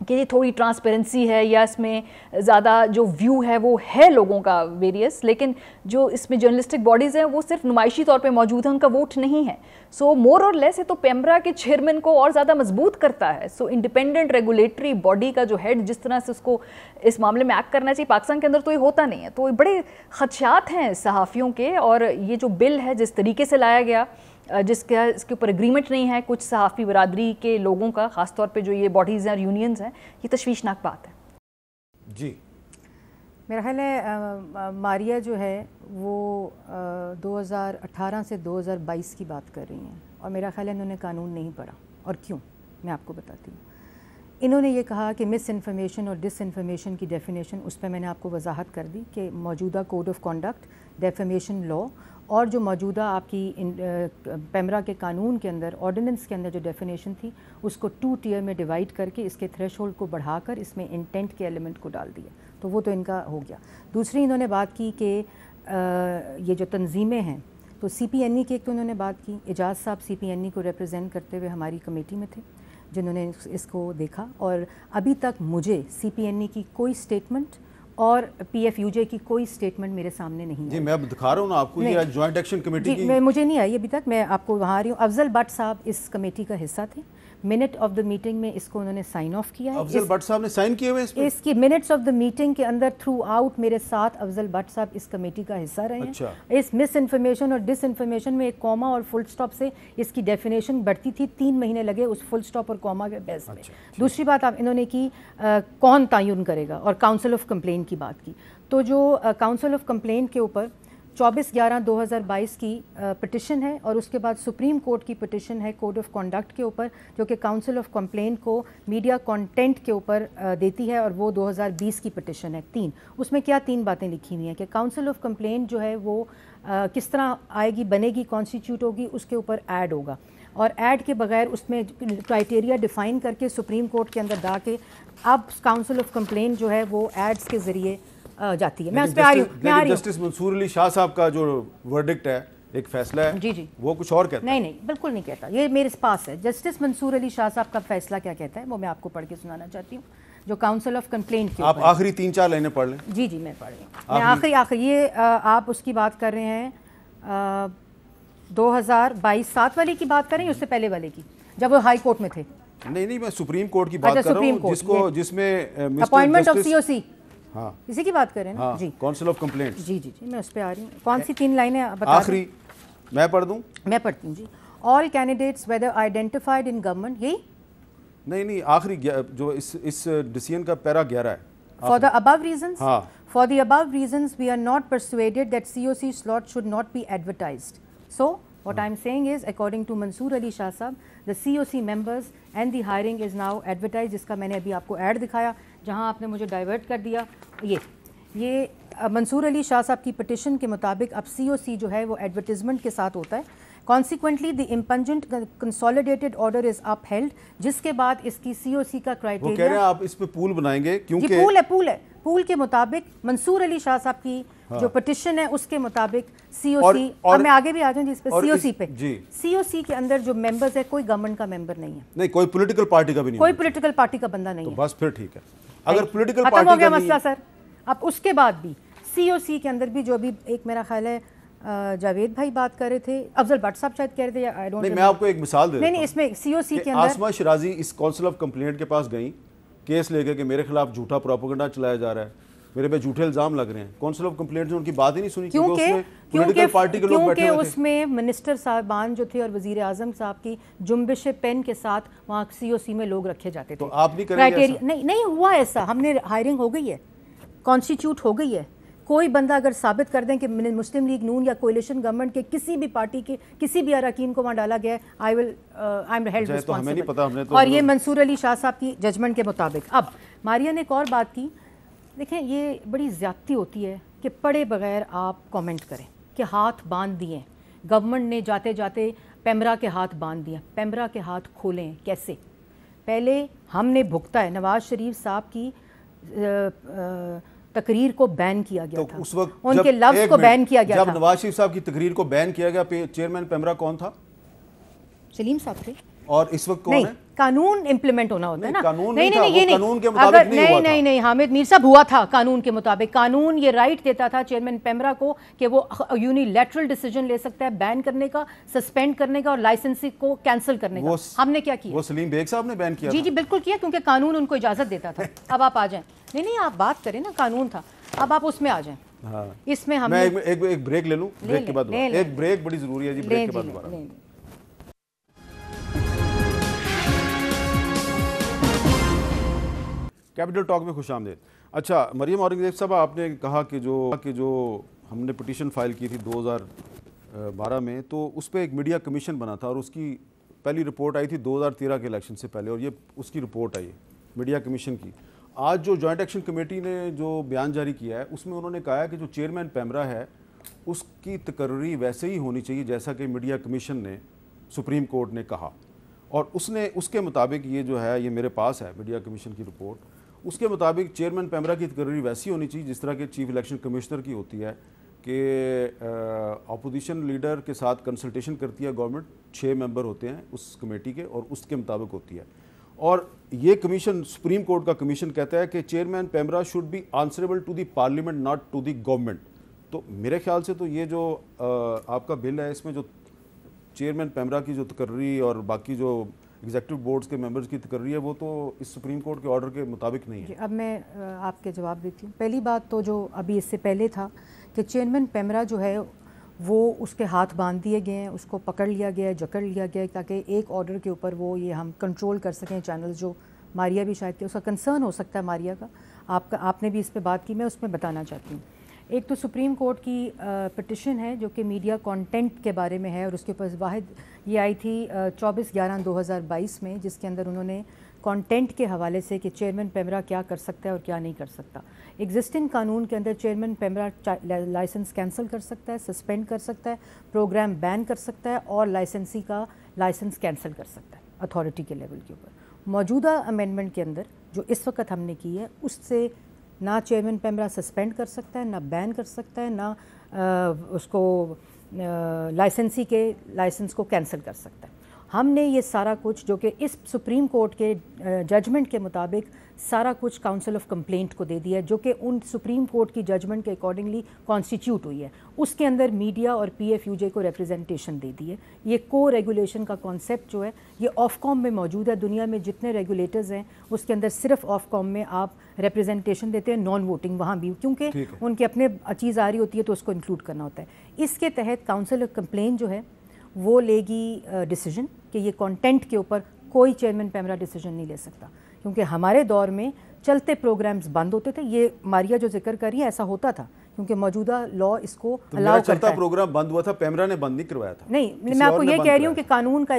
कि ये थोड़ी ट्रांसपेरेंसी है या इसमें ज़्यादा जो व्यू है वो है लोगों का वेरियस, लेकिन जो इसमें जर्नलिस्टिक बॉडीज़ हैं वो सिर्फ नुमाइशी तौर पे मौजूद हैं, उनका वोट नहीं है। सो मोर और लेस ये तो पेमरा के चेयरमैन को और ज़्यादा मजबूत करता है। सो इंडिपेंडेंट रेगुलेटरी बॉडी का जो हेड जिस तरह से उसको इस मामले में एक्ट करना चाहिए, पाकिस्तान के अंदर तो ये होता नहीं है। तो बड़े खदशात हैं सहाफ़ियों के। और ये जो बिल है जिस तरीके से लाया गया, जिसका इसके ऊपर एग्रीमेंट नहीं है कुछ सहाफ़ी बरादरी के लोगों का, ख़ासतौर पे जो ये बॉडीज़ हैं और यूनियंस हैं, ये तशवीशनाक बात है जी। मेरा ख्याल है मारिया जो है वो 2018 से 2022 की बात कर रही हैं और मेरा ख्याल है इन्होंने कानून नहीं पढ़ा। और क्यों, मैं आपको बताती हूँ। इन्होंने ये कहा कि मिस इन्फॉर्मेशन और डिस इन्फॉर्मेशन की डेफिनेशन, उस पर मैंने आपको वजाहत कर दी कि मौजूदा code of conduct, defamation law और जो मौजूदा आपकी पेमरा के कानून के अंदर, ऑर्डिनेंस के अंदर जो डेफिनेशन थी उसको 2 टियर में डिवाइड करके इसके थ्रेशोल्ड को बढ़ाकर इसमें इंटेंट के एलिमेंट को डाल दिया, तो वो तो इनका हो गया। दूसरी इन्होंने बात की कि ये जो तंजीमें हैं, तो CPNE की एक तो इन्होंने बात की, एजाज साहब CPNE को रिप्रेजेंट करते हुए हमारी कमेटी में थे जिन्होंने इसको देखा, और अभी तक मुझे CPNE की कोई स्टेटमेंट और पीएफयूजे की कोई स्टेटमेंट मेरे सामने नहीं है। जी मैं दिखा रहा हूँ ना आपको, ये जॉइंट एक्शन कमेटी की। मैं मुझे नहीं आई अभी तक, मैं आपको वहाँ आ रही हूँ। अफजल बट साहब इस कमेटी का हिस्सा थे। मिनट ऑफ द मीटिंग में इसको उन्होंने साइन ऑफ किया है। अफजल बट साहब ने साइन किए हुए इसकी मिनट्स ऑफ द मीटिंग के अंदर। थ्रू आउट मेरे साथ अफजल बट साहब इस कमेटी का हिस्सा रहे हैं। अच्छा। इस मिस इन्फॉर्मेशन और डिस इन्फॉर्मेशन में एक कॉमा और फुल स्टॉप से इसकी डेफिनेशन बढ़ती थी। 3 महीने लगे उस फुल स्टॉप और कॉमा के बेस में। दूसरी बात आप इन्होंने की कौन तयन करेगा और काउंसिल ऑफ कंप्लेन की बात की, तो जो काउंसिल ऑफ कंप्लेन के ऊपर 24/11/2022 की पिटिशन है और उसके बाद सुप्रीम कोर्ट की पिटिशन है कोड ऑफ कॉन्डक्ट के ऊपर, जो कि काउंसिल ऑफ कंप्लेंट को मीडिया कंटेंट के ऊपर देती है और वो 2020 की पिटिशन है 3। उसमें क्या 3 बातें लिखी हुई हैं कि काउंसिल ऑफ कंप्लेंट जो है वो किस तरह आएगी, बनेगी, कॉन्स्टिट्यूट होगी, उसके ऊपर ऐड होगा और ऐड के बगैर उसमें क्राइटेरिया डिफ़ाइन करके सुप्रीम कोर्ट के अंदर जाके अब काउंसिल ऑफ कंप्लेंट जो है वो एड्स के ज़रिए जाती है। मैं उस पर आ रही हूँ। जस्टिस मंसूर अली शाह साहब का जो वर्डिक्ट है, एक फैसला है, जी जी, वो कुछ और कहता है। नहीं नहीं, बिल्कुल नहीं कहता, ये मेरे पास है। जस्टिस मंसूर अली शाह साहब का फैसला क्या कहता है वो मैं आपको पढ़ के सुनाना चाहती हूँ, जो काउंसिल ऑफ कंप्लेंट। आप आखिरी 3-4 लाइनें पढ़ लें। जी जी मैं पढ़ रही हूँ। आखिरी आखिरी ये आप उसकी बात कर रहे हैं 2022-7 वाले की बात करें, उससे पहले वाले की जब वो हाई कोर्ट में थे। नहीं नहीं, मैं सुप्रीम कोर्ट की बात कर रहा हूँ, जिसको जिसमें अपॉइंटमेंट ऑफ सीओसी, हाँ इसी की बात कर रहे हैं ना। जी काउंसिल ऑफ कंप्लेंट्स। जी जी जी मैं उस पर आ रही हूँ। कौन सी 3 लाइनें आखिरी मैं पढ़ दूँ? मैं पढ़ती हूँ जी। All candidates whether identified in government, यही? नहीं नहीं, आखिरी जो इस डिसीजन का पैरा 11 है। फॉर द अबव रीजंस, हाँ, for the above reasons we are not persuaded that COC slot should not be advertised. So what I am saying is, according to Mansoor Ali Shah Sahab, the COC members and the hiring is now advertised, जिसका मैंने अभी आपको ad दिखाया, जहाँ आपने मुझे divert कर दिया। ये मंसूर अली शाह साहब की petition के मुताबिक अब COC जो है वो advertisement के साथ होता है। Consequently, the impungent consolidated order is upheld, जिसके बाद इसकी COC का criteria। वो कह रहे हैं आप इस पे pool बनाएंगे क्योंकि ये pool है। पूल के मुताबिक मंसूर अली शाह साहब की जो पिटिशन है उसके मुताबिक सीओसी और मैं आगे भी आ जाऊं जिस पे सीओसी पे। सीओसी के अंदर जो मेंबर्स है कोई गवर्नमेंट का मेंबर नहीं है, नहीं कोई पॉलिटिकल पार्टी का भी नहीं, कोई पॉलिटिकल पार्टी का बंदा नहीं है। तो बस फिर ठीक है, अगर पॉलिटिकल पार्टी हो गया मसला सर। अब उसके बाद भी सीओसी के अंदर भी जो अभी एक मेरा ख्याल है जावेद भाई बात कर रहे थे, अफजल बट साहब शायद कह रहे थे, आई डोंट नो। मैं आपको एक मिसाल दे, नहीं इसमें सीओसी के अंदर आसमा शराजी इस काउंसिल ऑफ कंप्लेंट के पास गई केस लेके कि मेरे खिलाफ झूठा प्रोपेगेंडा चलाया जा रहा है, मेरे पे झूठे इल्जाम लग रहे हैं। काउंसिल ऑफ कंप्लेंट्स ने उनकी बात ही नहीं सुनी क्योंकि उसमें मिनिस्टर साहबान जो थे और वजीर आजम साहब की जुम्बिश पेन के साथ वहाँ सीओसी में लोग रखे जाते थे। तो आप नहीं करेंगे? नहीं हुआ ऐसा, हमने हायरिंग हो गई है, कॉन्स्टिट्यूट हो गई है। कोई बंदा अगर साबित कर दें कि मुस्लिम लीग नून या कोलिशन गवर्नमेंट के किसी भी पार्टी के किसी भी अरकान को वहाँ डाला गया है, आई एम हेल्ड रिस्पांसिबल। और ये मंसूर अली शाह साहब की जजमेंट के मुताबिक। अब मारिया ने एक और बात की, देखें ये बड़ी ज्यादती होती है कि पढ़े बगैर आप कमेंट करें कि हाथ बांध दिए गवर्नमेंट ने, जाते जाते पेमरा के हाथ बांध दिया। पेमरा के हाथ खोलें कैसे? पहले हमने भुगता है, नवाज शरीफ साहब की तकरीर को बैन किया गया था। उस वक्त उनके लफ्ज को बैन किया गया था। जब नवाज शरीफ साहब की तकरीर को बैन किया गया, चेयरमैन पेमरा कौन था? सलीम साफी। और इस वक्त कौन है? कानून इम्प्लीमेंट होना होता है ना। कानून के मुताबिक नहीं हुआ था। हामिद मीर साहब हुआ था कानून के मुताबिक। कानून ये राइट देता था चेयरमैन पेमरा को कि वो यूनिलैटरल डिसीजन ले सकता है बैन करने का, सस्पेंड करने का और लाइसेंसिंग को कैंसिल करने का। हमने क्या किया? वो सलीम बेग साहब ने बैन किया। जी जी बिल्कुल किया, क्योंकि कानून उनको इजाजत देता था। अब आप आ जाए, नहीं आप बात करें ना, कानून था, अब आप उसमें आ जाए। इसमें हम एक ब्रेक ले लूं, ब्रेक के बाद एक ब्रेक बड़ी जरूरी है जी, ब्रेक के बाद। कैपिटल टॉक में खुश आमदेद। अच्छा मरियम औरंगजेब साहब, आपने कहा कि जो हमने पिटीशन फाइल की थी 2012 में, तो उस पर एक मीडिया कमीशन बना था और उसकी पहली रिपोर्ट आई थी 2013 के इलेक्शन से पहले, और ये उसकी रिपोर्ट आई है मीडिया कमीशन की। आज जो जॉइंट एक्शन कमेटी ने जो बयान जारी किया है उसमें उन्होंने कहा है कि जो चेयरमैन पेमरा है उसकी तकर्री वैसे ही होनी चाहिए जैसा कि मीडिया कमीशन ने, सुप्रीम कोर्ट ने कहा, और उसने उसके मुताबिक ये जो है, ये मेरे पास है मीडिया कमीशन की रिपोर्ट, उसके मुताबिक चेयरमैन पेमरा की तकरीर वैसी होनी चाहिए जिस तरह के चीफ इलेक्शन कमिश्नर की होती है कि अपोजिशन लीडर के साथ कंसल्टेशन करती है गवर्नमेंट। 6 मेंबर होते हैं उस कमेटी के और उसके मुताबिक होती है। और ये कमीशन सुप्रीम कोर्ट का कमीशन कहता है कि chairman PEMRA should be answerable to the parliament not to the government. तो मेरे ख्याल से तो ये जो आपका बिल है इसमें जो चेयरमैन पेमरा की जो तकर्री और बाकी जो एग्जीक्यूटिव बोर्ड्स के मेंबर्स की तकर्री है वो तो इस सुप्रीम कोर्ट के ऑर्डर के मुताबिक नहीं है। अब मैं आपके जवाब देती हूँ। पहली बात तो जो अभी इससे पहले था कि चेयरमैन पेमरा जो है वो उसके हाथ बांध दिए गए हैं, उसको पकड़ लिया गया है, जकड़ लिया गया है ताकि एक ऑर्डर के ऊपर वो ये हम कंट्रोल कर सकें चैनल्स। जो मारिया भी शायद थी, उसका कंसर्न हो सकता है मारिया का, आपका आपने भी इस पर बात की, मैं उसमें बताना चाहती हूँ। एक तो सुप्रीम कोर्ट की पिटिशन है जो कि मीडिया कंटेंट के बारे में है और उसके ऊपर वाहिद ये आई थी 24/11/2022 में, जिसके अंदर उन्होंने कंटेंट के हवाले से कि चेयरमैन पेमरा क्या कर सकता है और क्या नहीं कर सकता। एग्जिस्टिंग कानून के अंदर चेयरमैन पेमरा लाइसेंस कैंसिल कर सकता है, सस्पेंड कर सकता है, प्रोग्राम बैन कर सकता है और लाइसेंसी का लाइसेंस कैंसिल कर सकता है अथॉरिटी के लेवल के ऊपर। मौजूदा अमेंडमेंट के अंदर जो इस वक्त हमने की है उससे ना चेयरमैन पेमरा सस्पेंड कर सकता है, ना बैन कर सकता है, ना उसको लाइसेंसी के लाइसेंस को कैंसिल कर सकता है। हमने ये सारा कुछ जो कि इस सुप्रीम कोर्ट के जजमेंट के मुताबिक सारा कुछ काउंसिल ऑफ कंप्लेंट को दे दिया है जो कि उन सुप्रीम कोर्ट की जजमेंट के अकॉर्डिंगली कॉन्स्टिट्यूट हुई है। उसके अंदर मीडिया और PFUJ को रिप्रेजेंटेशन दे दी है। ये को रेगुलेशन का कॉन्सेप्ट जो है ये ऑफकॉम में मौजूद है। दुनिया में जितने रेगुलेटर्स हैं उसके अंदर सिर्फ ऑफकॉम में आप रिप्रेजेंटेशन देते हैं, नॉन वोटिंग वहाँ भी, क्योंकि उनके अपने चीज़ आ रही होती है तो उसको इंक्लूड करना होता है। इसके तहत काउंसिल ऑफ कंप्लेंट जो है वो लेगी डिसीजन कि ये कंटेंट के ऊपर कोई चेयरमैन पेमरा डिसीजन नहीं ले सकता, क्योंकि हमारे दौर में चलते प्रोग्राम्स बंद होते थे। ये मारिया जो जिक्र कर रही है ऐसा होता था क्योंकि मौजूदा लॉ इसको अलाउ करता है। चलता प्रोग्राम बंद हुआ था, पेमरा ने बंद नहीं करवाया था। नहीं, मैं आपको ये कह रही हूँ कि कानून का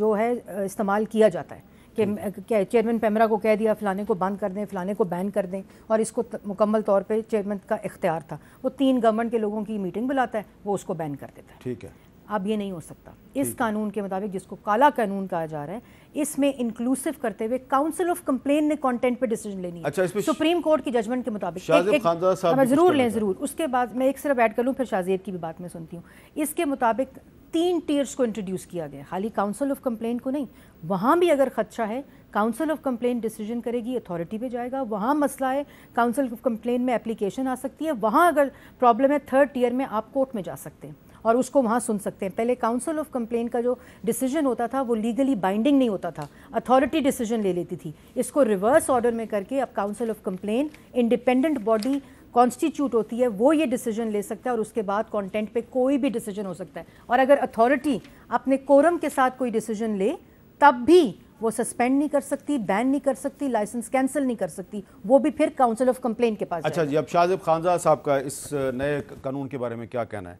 जो है इस्तेमाल किया जाता है कि चेयरमैन पेमरा को कह दिया फ़लाने को बंद कर दें, फ़लाने को बैन कर दें, और इसको मुकम्मल तौर पे चेयरमैन का इख्तियार था। वो 3 गवर्नमेंट के लोगों की मीटिंग बुलाता है, वो उसको बैन कर देता है। ठीक है, अब ये नहीं हो सकता इस कानून के मुताबिक जिसको काला कानून कहा जा रहा है। इसमें इंक्लूसिव करते हुए काउंसिल ऑफ कंप्लेन ने कंटेंट पे डिसीजन लेनी है। अच्छा, सुप्रीम कोर्ट की जजमेंट के मुताबिक जरूर लें, ज़रूर। उसके बाद मैं एक सिर्फ ऐड कर लूँ, फिर शाहजेब की भी बात मैं सुनती हूँ। इसके मुताबिक 3 टीयर्स को इंट्रोड्यूस किया गया, खाली काउंसिल ऑफ कंप्लेन को नहीं। वहाँ भी अगर खदशा है काउंसिल ऑफ कंप्लेन डिसीजन करेगी, अथॉरिटी पे जाएगा। वहाँ मसला है काउंसिल ऑफ कंप्लेन में एप्लीकेशन आ सकती है, वहाँ अगर प्रॉब्लम है 3rd टीयर में आप कोर्ट में जा सकते हैं और उसको वहाँ सुन सकते हैं। पहले काउंसिल ऑफ कंप्लेन का जो डिसीजन होता था वो लीगली बाइंडिंग नहीं होता था, अथॉरिटी डिसीजन ले लेती थी। इसको रिवर्स ऑर्डर में करके अब council of complain independent body constitute होती है, वो ये डिसीजन ले सकता है और उसके बाद कंटेंट पे कोई भी डिसीजन हो सकता है। और अगर अथॉरिटी अपने कोरम के साथ कोई डिसीजन ले तब भी वो सस्पेंड नहीं कर सकती, बैन नहीं कर सकती, लाइसेंस कैंसिल नहीं कर सकती, वो भी फिर काउंसिल ऑफ कंप्लेन के पास। अच्छा जी, अब शाहज़ेब खानज़ादा साहब का इस नए कानून के बारे में क्या कहना है?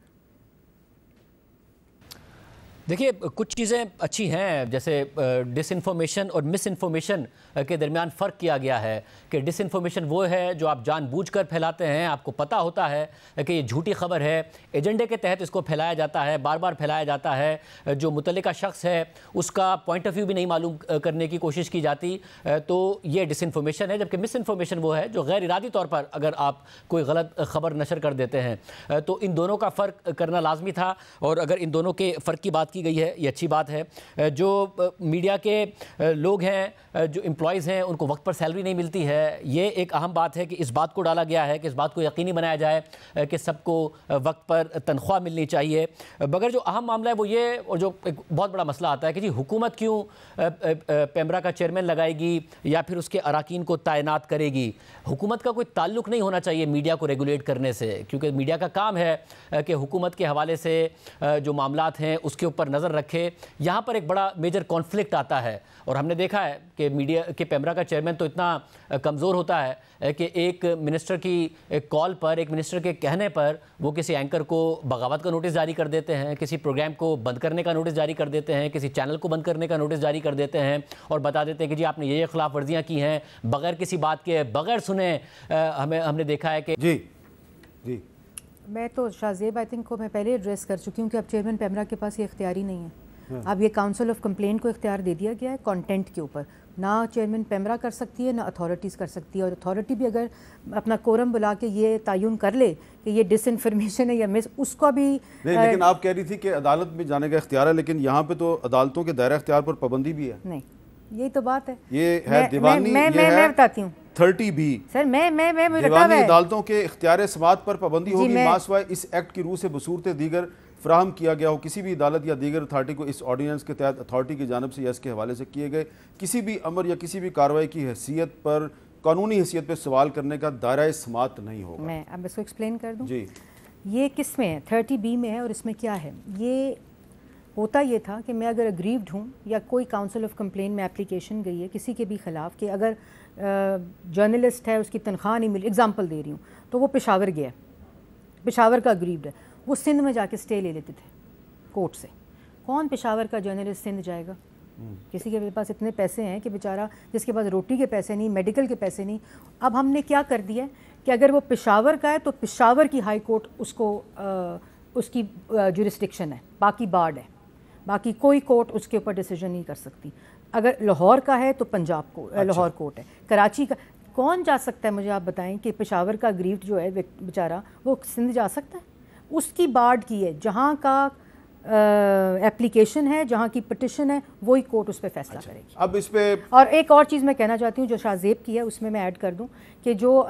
देखिए, कुछ चीज़ें अच्छी हैं, जैसे डिसइंफॉर्मेशन और मिसइंफॉर्मेशन के दरमियान फ़र्क किया गया है कि डिसइंफॉर्मेशन वो है जो आप जानबूझकर फैलाते हैं, आपको पता होता है कि ये झूठी खबर है, एजेंडे के तहत इसको फैलाया जाता है, बार बार फैलाया जाता है, जो मुतल्लिका शख्स है उसका पॉइंट ऑफ व्यू भी नहीं मालूम करने की कोशिश की जाती, तो ये डिसइंफॉर्मेशन है। जबकि मिसइंफॉर्मेशन वो है जो गैर इरादी तौर पर अगर आप कोई गलत खबर नशर कर देते हैं, तो इन दोनों का फ़र्क करना लाजमी था और अगर इन दोनों के फ़र्क की बात की गई है ये अच्छी बात है। जो मीडिया के लोग हैं, जो एम्प्लॉइज़ हैं, उनको वक्त पर सैलरी नहीं मिलती है, ये एक अहम बात है कि इस बात को डाला गया है कि इस बात को यकीनी बनाया जाए कि सबको वक्त पर तनख्वाह मिलनी चाहिए। मगर जो अहम मामला है वो ये, और जो एक बहुत बड़ा मसला आता है कि जी हुकूमत क्यों पेमरा का चेयरमैन लगाएगी या फिर उसके अराकीन को तैनात करेगी। हुकूमत का कोई ताल्लुक नहीं होना चाहिए मीडिया को रेगुलेट करने से, क्योंकि मीडिया का काम है कि हुकूमत के हवाले से जो मामलात हैं उसके पर नज़र रखे। यहाँ पर एक बड़ा मेजर कॉन्फ्लिक्ट आता है और हमने देखा है कि मीडिया के पेमरा का चेयरमैन तो इतना कमज़ोर होता है कि एक मिनिस्टर की कॉल पर, एक मिनिस्टर के कहने पर वो किसी एंकर को बगावत का नोटिस जारी कर देते हैं, किसी प्रोग्राम को बंद करने का नोटिस जारी कर देते हैं, किसी चैनल को बंद करने का नोटिस जारी कर देते हैं और बता देते हैं कि जी आपने ये खिलाफ वर्जियाँ की हैं, बगैर किसी बात के, बगैर सुने। हमने देखा है कि जी मैं तो शाहजेब आई थिंक को मैं पहले एड्रेस कर चुकी हूँ कि अब चेयरमैन पेमरा के पास ये इख्तियार ही नहीं है। अब ये काउंसिल ऑफ कंप्लेंट को इख्तियार दे दिया गया है कंटेंट के ऊपर, ना चेयरमैन पेमरा कर सकती है ना अथॉरिटीज़ कर सकती है। और अथॉरिटी भी अगर अपना कोरम बुला के ये तयन कर ले कि ये डिसइंफॉर्मेशन है या मिस, उसको भी नहीं। लेकिन आप कह रही थी कि अदालत में जाने का इख्तियार है, लेकिन यहाँ पर तो अदालतों के दायरा इख्तियार पर पाबंदी भी है। नहीं, यही तो बात है। ये है दीवानी, मैं बताती हूँ 30B सर, मैं दीवानी अदालतों के इख्तियार समात पर पाबंदी होगी मासवाए इस एक्ट की रूह से बसूरत दीगर फ्राहम किया गया हो किसी भी अदालत या दीगर अथॉरिटी को इस ऑर्डिनेंस के तहत अथॉरिटी की जानब से या इसके हवाले से किए गए किसी भी अमर या किसी भी कार्रवाई की हैसियत पर कानूनी हैसियत पर सवाल करने का दायरा समात नहीं होगा। मैं अब इसको एक्सप्लेन कर दूँ जी, ये किस में है, 30B में है। और इसमें क्या है, ये होता ये था कि मैं अगर अग्रीव्ड हूँ या कोई काउंसिल ऑफ कंप्लेन में एप्लीकेशन गई है किसी के भी ख़िलाफ़ कि अगर जर्नलिस्ट है उसकी तनख्वाह नहीं मिली, एग्ज़ाम्पल दे रही हूँ, तो वो पेशावर गया है, पेशावर का अग्रीव्ड है, वो सिंध में जाके स्टे ले लेते थे कोर्ट से। कौन पेशावर का जर्नलिस्ट सिंध जाएगा? किसी के पास इतने पैसे हैं कि बेचारा, जिसके पास रोटी के पैसे नहीं, मेडिकल के पैसे नहीं। अब हमने क्या कर दिया कि अगर वो पेशावर का है तो पेशावर की हाई कोर्ट उसको उसकी जुरिस्डिक्शन है, बाकी बार्ड है, बाकी कोई कोर्ट उसके ऊपर डिसीजन नहीं कर सकती। अगर लाहौर का है तो पंजाब को अच्छा। लाहौर कोर्ट है, कराची का कौन जा सकता है? मुझे आप बताएं कि पेशावर का अग्रीव्ड जो है बेचारा वो सिंध जा सकता है? उसकी बार्ड की है, जहाँ का एप्लीकेशन है, जहाँ की पिटिशन है, वही कोर्ट उस पर फैसला अच्छा। करेगी। अब इस पे और एक और चीज़ मैं कहना चाहती हूँ जो शाहजेब की है, उसमें मैं ऐड कर दूँ कि जो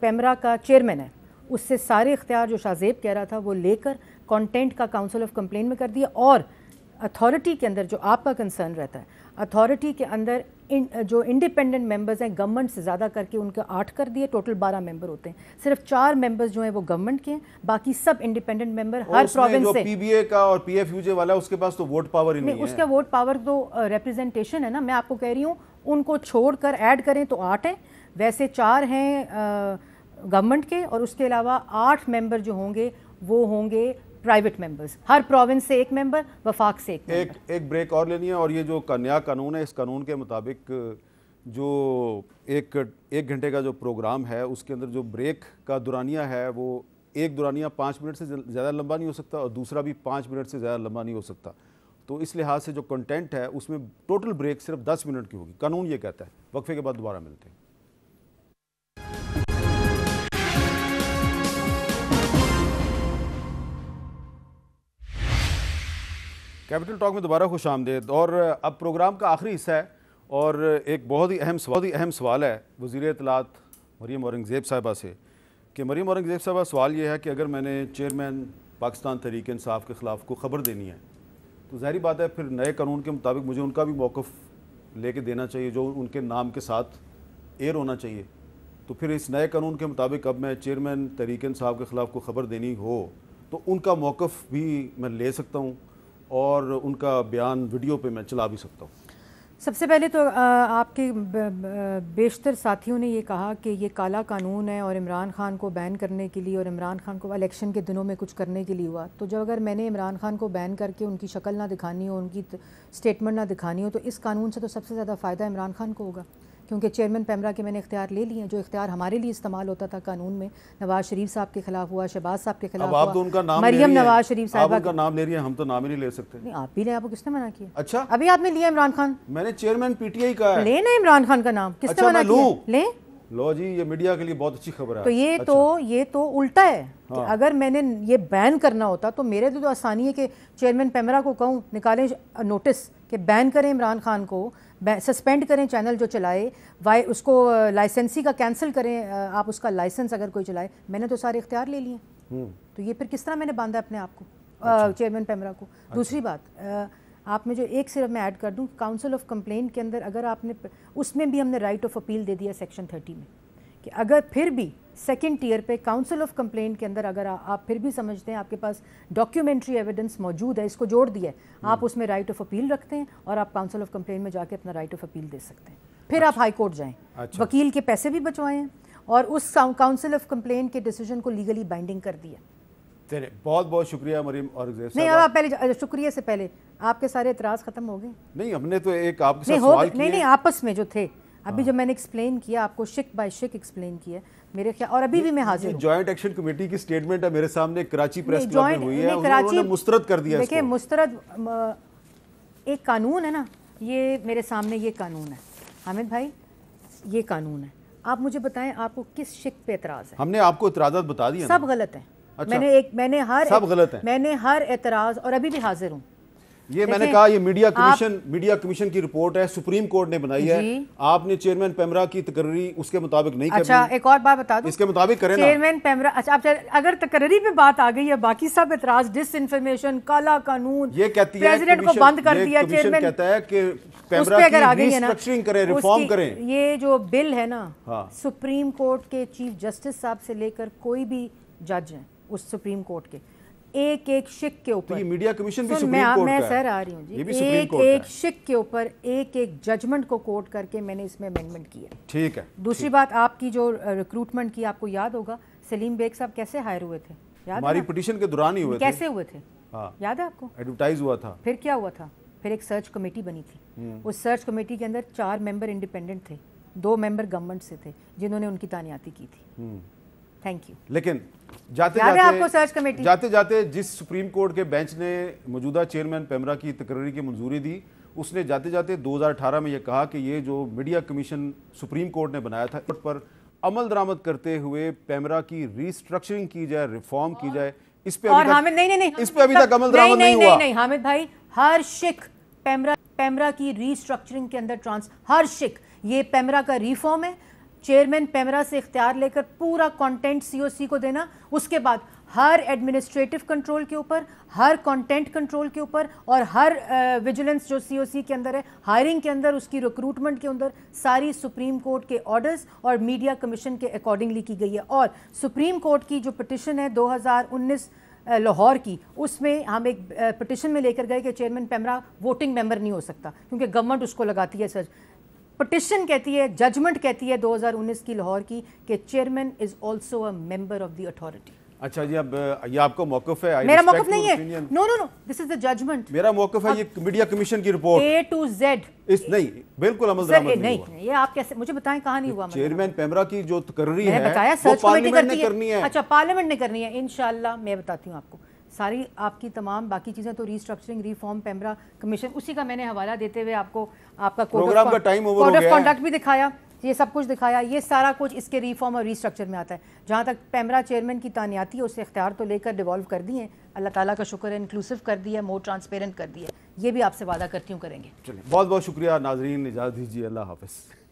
पेमरा का चेयरमैन है उससे सारे इख्तियार जो शाहजेब कह रहा था वो लेकर कंटेंट का काउंसिल ऑफ कंप्लेन में कर दिया। और अथॉरिटी के अंदर जो आपका कंसर्न रहता है, अथॉरिटी के अंदर जो इंडिपेंडेंट मेंबर्स हैं गवर्नमेंट से ज़्यादा करके उनके 8 कर दिए, टोटल 12 मेंबर होते हैं, सिर्फ 4 मेंबर्स जो हैं वो गवर्नमेंट के हैं, बाकी सब इंडिपेंडेंट मेंबर हर प्रोविंस से। पीबीए का और पीएफयूजे वाला उसके पास तो वोट पावर ही नहीं है। उसका वोट पावर तो रिप्रेजेंटेशन है ना, मैं आपको कह रही हूँ उनको छोड़कर ऐड करें तो 8 है, वैसे 4 हैं गवर्नमेंट के और उसके अलावा 8 मेंबर जो होंगे वो होंगे प्राइवेट मेंबर्स, हर प्रोविंस से एक मेंबर, वफाक से एक ब्रेक और लेनी है। और ये जो नया कानून है, इस कानून के मुताबिक जो एक घंटे का जो प्रोग्राम है उसके अंदर जो ब्रेक का दुरानिया है वो एक दुरानिया 5 मिनट से ज़्यादा लंबा नहीं हो सकता और दूसरा भी 5 मिनट से ज़्यादा लंबा नहीं हो सकता। तो इस लिहाज से जो कंटेंट है उसमें टोटल ब्रेक सिर्फ 10 मिनट की होगी, कानून ये कहता है। वक्फे के बाद दोबारा मिलते हैं। कैपिटल टॉक में दोबारा खुश आमदेद। और अब प्रोग्राम का आखिरी हिस्सा है और एक बहुत ही अहम सवाल है वज़ीर इत्तलात मरीम औरंगज़ेब साहिबा से कि मरीम औरंगज़ेब साहिबा, सवाल ये है कि अगर मैंने चेयरमैन पाकिस्तान तहरीक इंसाफ के ख़िलाफ़ को ख़बर देनी है तो ज़ाहिर बात है फिर नए कानून के मुताबिक मुझे उनका भी मौक़िफ़ लेके देना चाहिए जो उनके नाम के साथ एयर होना चाहिए। तो फिर इस नए कानून के मुताबिक अब मैं चेयरमैन तहरीक इंसाफ के ख़िलाफ़ को ख़बर देनी हो तो उनका मौक़िफ़ भी मैं ले सकता हूँ और उनका बयान वीडियो पे मैं चला भी सकता हूँ। सबसे पहले तो आपके बेशतर साथियों ने ये कहा कि ये काला कानून है और इमरान खान को बैन करने के लिए और इमरान खान को इलेक्शन के दिनों में कुछ करने के लिए हुआ। तो जब अगर मैंने इमरान खान को बैन करके उनकी शक्ल ना दिखानी हो, उनकी स्टेटमेंट ना दिखानी हो, तो इस कानून से तो सबसे ज़्यादा फ़ायदा इमरान खान को होगा क्योंकि चेयरमैन पेमरा के मैंने इख्तियार ले लिए हैं जो इख्तियार हमारे लिए इस्तेमाल होता था कानून में। नवाज शरीफ साहब के खिलाफ हुआ, शहबाज साहब के खिलाफ हुआ, उनका नाम मरियम नवाज शरीफ साहब का नाम ले रही है, हम तो नाम ही नहीं ले सकते। नहीं, आप भी ले, आपको किसने मना किया? अच्छा अभी आपने लिया इमरान खान, मैंने चेयरमैन पीटीआई का है, ले ना इमरान खान का नाम, किसने मना किया? ले लो जी, ये मीडिया के लिए बहुत अच्छी खबर है। तो ये तो उल्टा है कि अगर मैंने ये बैन करना होता तो मेरे लिए तो आसानी है कि चेयरमैन पेमरा को कहूँ निकालें नोटिस कि बैन करें इमरान खान को, सस्पेंड करें चैनल जो चलाए, वाई उसको लाइसेंसी का कैंसिल करें, आप उसका लाइसेंस अगर कोई चलाए। मैंने तो सारे इख्तियार ले लिए, तो ये फिर किस तरह मैंने बांधा अपने आप को अच्छा। चेयरमैन पेमरा को अच्छा। दूसरी बात आप में जो एक सिर्फ मैं ऐड कर दूं, काउंसिल ऑफ कंप्लेंट के अंदर अगर आपने, उसमें भी हमने राइट ऑफ अपील दे दिया सेक्शन 30 में कि अगर फिर भी सेकेंड ईयर पे काउंसिल ऑफ कंप्लेंट के अंदर अगर आप फिर भी समझते हैं आपके पास डॉक्यूमेंट्री एविडेंस मौजूद है, इसको जोड़ दिया है, आप उसमें राइट ऑफ अपील रखते हैं और आप काउंसिल ऑफ कंप्लेंट में जाके अपना राइट ऑफ अपील दे सकते हैं। फिर अच्छा। आप हाई कोर्ट जाएँ, अच्छा। वकील के पैसे भी बचवाएँ और उस काउंसिल ऑफ कंप्लेंट के डिसीजन को लीगली बाइंडिंग कर दिया। तेरे बहुत बहुत शुक्रिया मरीम औरंगज़ेब साहब। नहीं अब आप पहले शुक्रिया से पहले आपके सारे इतराज़ ख़त्म हो गए? नहीं, हमने तो एक आपके साथ सवाल किए, नहीं आपस में जो थे अभी जब मैंने एक्सप्लेन किया आपको शिक बाय शिक एक्सप्लेन किया मेरे ख्याल, और अभी भी मैं हाजिर हूं। जॉइंट एक्शन कमेटी की स्टेटमेंट है मेरे सामने, कराची प्रेस क्लब में हुई है, उन्होंने मुस्तरद कर दिया। देखिए मुस्तरद एक कानून है ना, ये मेरे सामने ये कानून है हामिद भाई, ये कानून है। आप मुझे बताएं आपको किस शिक पे एतराज़ है? हमने आपको एतराज़ात बता दिए, सब गलत है। मैंने हर एतराज़ और अभी भी हाजिर हूँ। ये मैंने कहा ये मीडिया कमीशन की रिपोर्ट है, सुप्रीम कोर्ट ने बनाई है, आपने चेयरमैन पेमरा की तकरीरी उसके मुताबिक नहीं करनी। अच्छा एक और बात बता दूं, इसके मुताबिक करें चेयरमैन पेमरा। अच्छा आप अगर तकरीरी पे बात आ गई है, बाकी सब एतराज डिसइंफॉर्मेशन, काला कानून, ये कहती है प्रेसिडेंट को बंद कर दिया, चेयरमैन कहता है कि पेमरा की रिस्ट्रक्चरिंग करें, रिफॉर्म करें। ये जो बिल है ना, सुप्रीम कोर्ट के चीफ जस्टिस साहब से लेकर कोई भी जज है उस सुप्रीम कोर्ट के एक एक शिक के ऊपर, तो ये मीडिया कमीशन भी सुप्रीम कोर्ट का है। मैं सर आ रही हूं जी, ये भी सुप्रीम कोर्ट का है। एक एक शिक के ऊपर एक एक जजमेंट को कोट करके मैंने इसमें अमेंडमेंट किया। ठीक है। दूसरी बात, आपकी जो रिक्रूटमेंट की आपको याद होगा, सलीम बेग साहब कैसे हायर हुए थे, याद हमारी पिटीशन के दौरान ही हुए थे, कैसे हुए थे याद है आपको, एडवर्टाइज हुआ था। फिर क्या हुआ था, फिर एक सर्च कमेटी बनी थी, उस सर्च कमेटी के अंदर 4 मेंबर इंडिपेंडेंट थे, 2 मेंबर गवर्नमेंट से थे जिन्होंने उनकी तानियाती की थी। Thank you. लेकिन जाते आपको सर्च कमेटी जाते जिस सुप्रीम कोर्ट के बेंच ने मौजूदा चेयरमैन पेमरा की तकरीरी की मंजूरी दी, उसने जाते जाते 2018 में यह कहा कि ये जो मीडिया कमीशन सुप्रीम कोर्ट ने बनाया था उस पर अमल दरामद करते हुए पेमरा की रिस्ट्रक्चरिंग की जाए, रिफॉर्म की जाए। इस पे अभी तक अमल दरामद नहीं हुआ। नहीं हामिद भाई, हर शिक पेमरा की रिस्ट्रक्चरिंग के अंदर हर शिक ये पेमरा का रिफॉर्म है। चेयरमैन पेमरा से इख्तियार लेकर पूरा कंटेंट सीओसी को देना, उसके बाद हर एडमिनिस्ट्रेटिव कंट्रोल के ऊपर, हर कंटेंट कंट्रोल के ऊपर और हर विजिलेंस जो सीओसी के अंदर है, हायरिंग के अंदर, उसकी रिक्रूटमेंट के अंदर सारी सुप्रीम कोर्ट के ऑर्डर्स और मीडिया कमीशन के अकॉर्डिंगली की गई है। और सुप्रीम कोर्ट की जो पिटिशन है 2019 लाहौर की, उसमें हम एक पिटिशन में लेकर गए कि चेयरमैन पेमरा वोटिंग मेम्बर नहीं हो सकता क्योंकि गवर्नमेंट उसको लगाती है। सर पिटिशन कहती है, जजमेंट कहती है 2019 की लाहौर की कि chairman is also a member of the authority. अच्छा जी, अब ये आपका मौकफ है? मेरा मौकफ नहीं है, no no no, this is the judgment. मेरा मौकफ है ये मीडिया कमीशन की रिपोर्ट ए टू जेड। इस नहीं, बिल्कुल अमल दरामद नहीं हुआ। ये आप कैसे मुझे बताएं, कहां नहीं हुआ? चेयरमैन पेमरा की जो तकरीरी है बताया सर्च कमेटी करती है। अच्छा पार्लियामेंट ने करनी है, इंशाल्लाह मैं बताती हूं आपको सारी आपकी तमाम बाकी चीज़ें। तो रीस्ट्रक्चरिंग, रिफॉर्म, पेमरा कमीशन, उसी का मैंने हवाला देते हुए आपको आपका प्रोग्राम का टाइम ओवर हो गया है, कोड ऑफ कंडक्ट भी दिखाया, ये सब कुछ दिखाया। ये सारा कुछ इसके रिफॉर्म और रीस्ट्रक्चर में आता है। जहाँ तक पेमरा चेयरमैन की तानियाती है, उससे इख्तियार तो लेकर डिवॉल्व कर दिए हैं, अल्लाह ताला का शुक्र है, इंक्लूसिव कर दिया है, मोर ट्रांसपेरेंट कर दिया है। ये भी आपसे वादा करती हूँ करेंगे। चलिए, बहुत बहुत शुक्रिया नाजरीन, इजाज़त दीजिए, अल्लाह हाफ़िज़।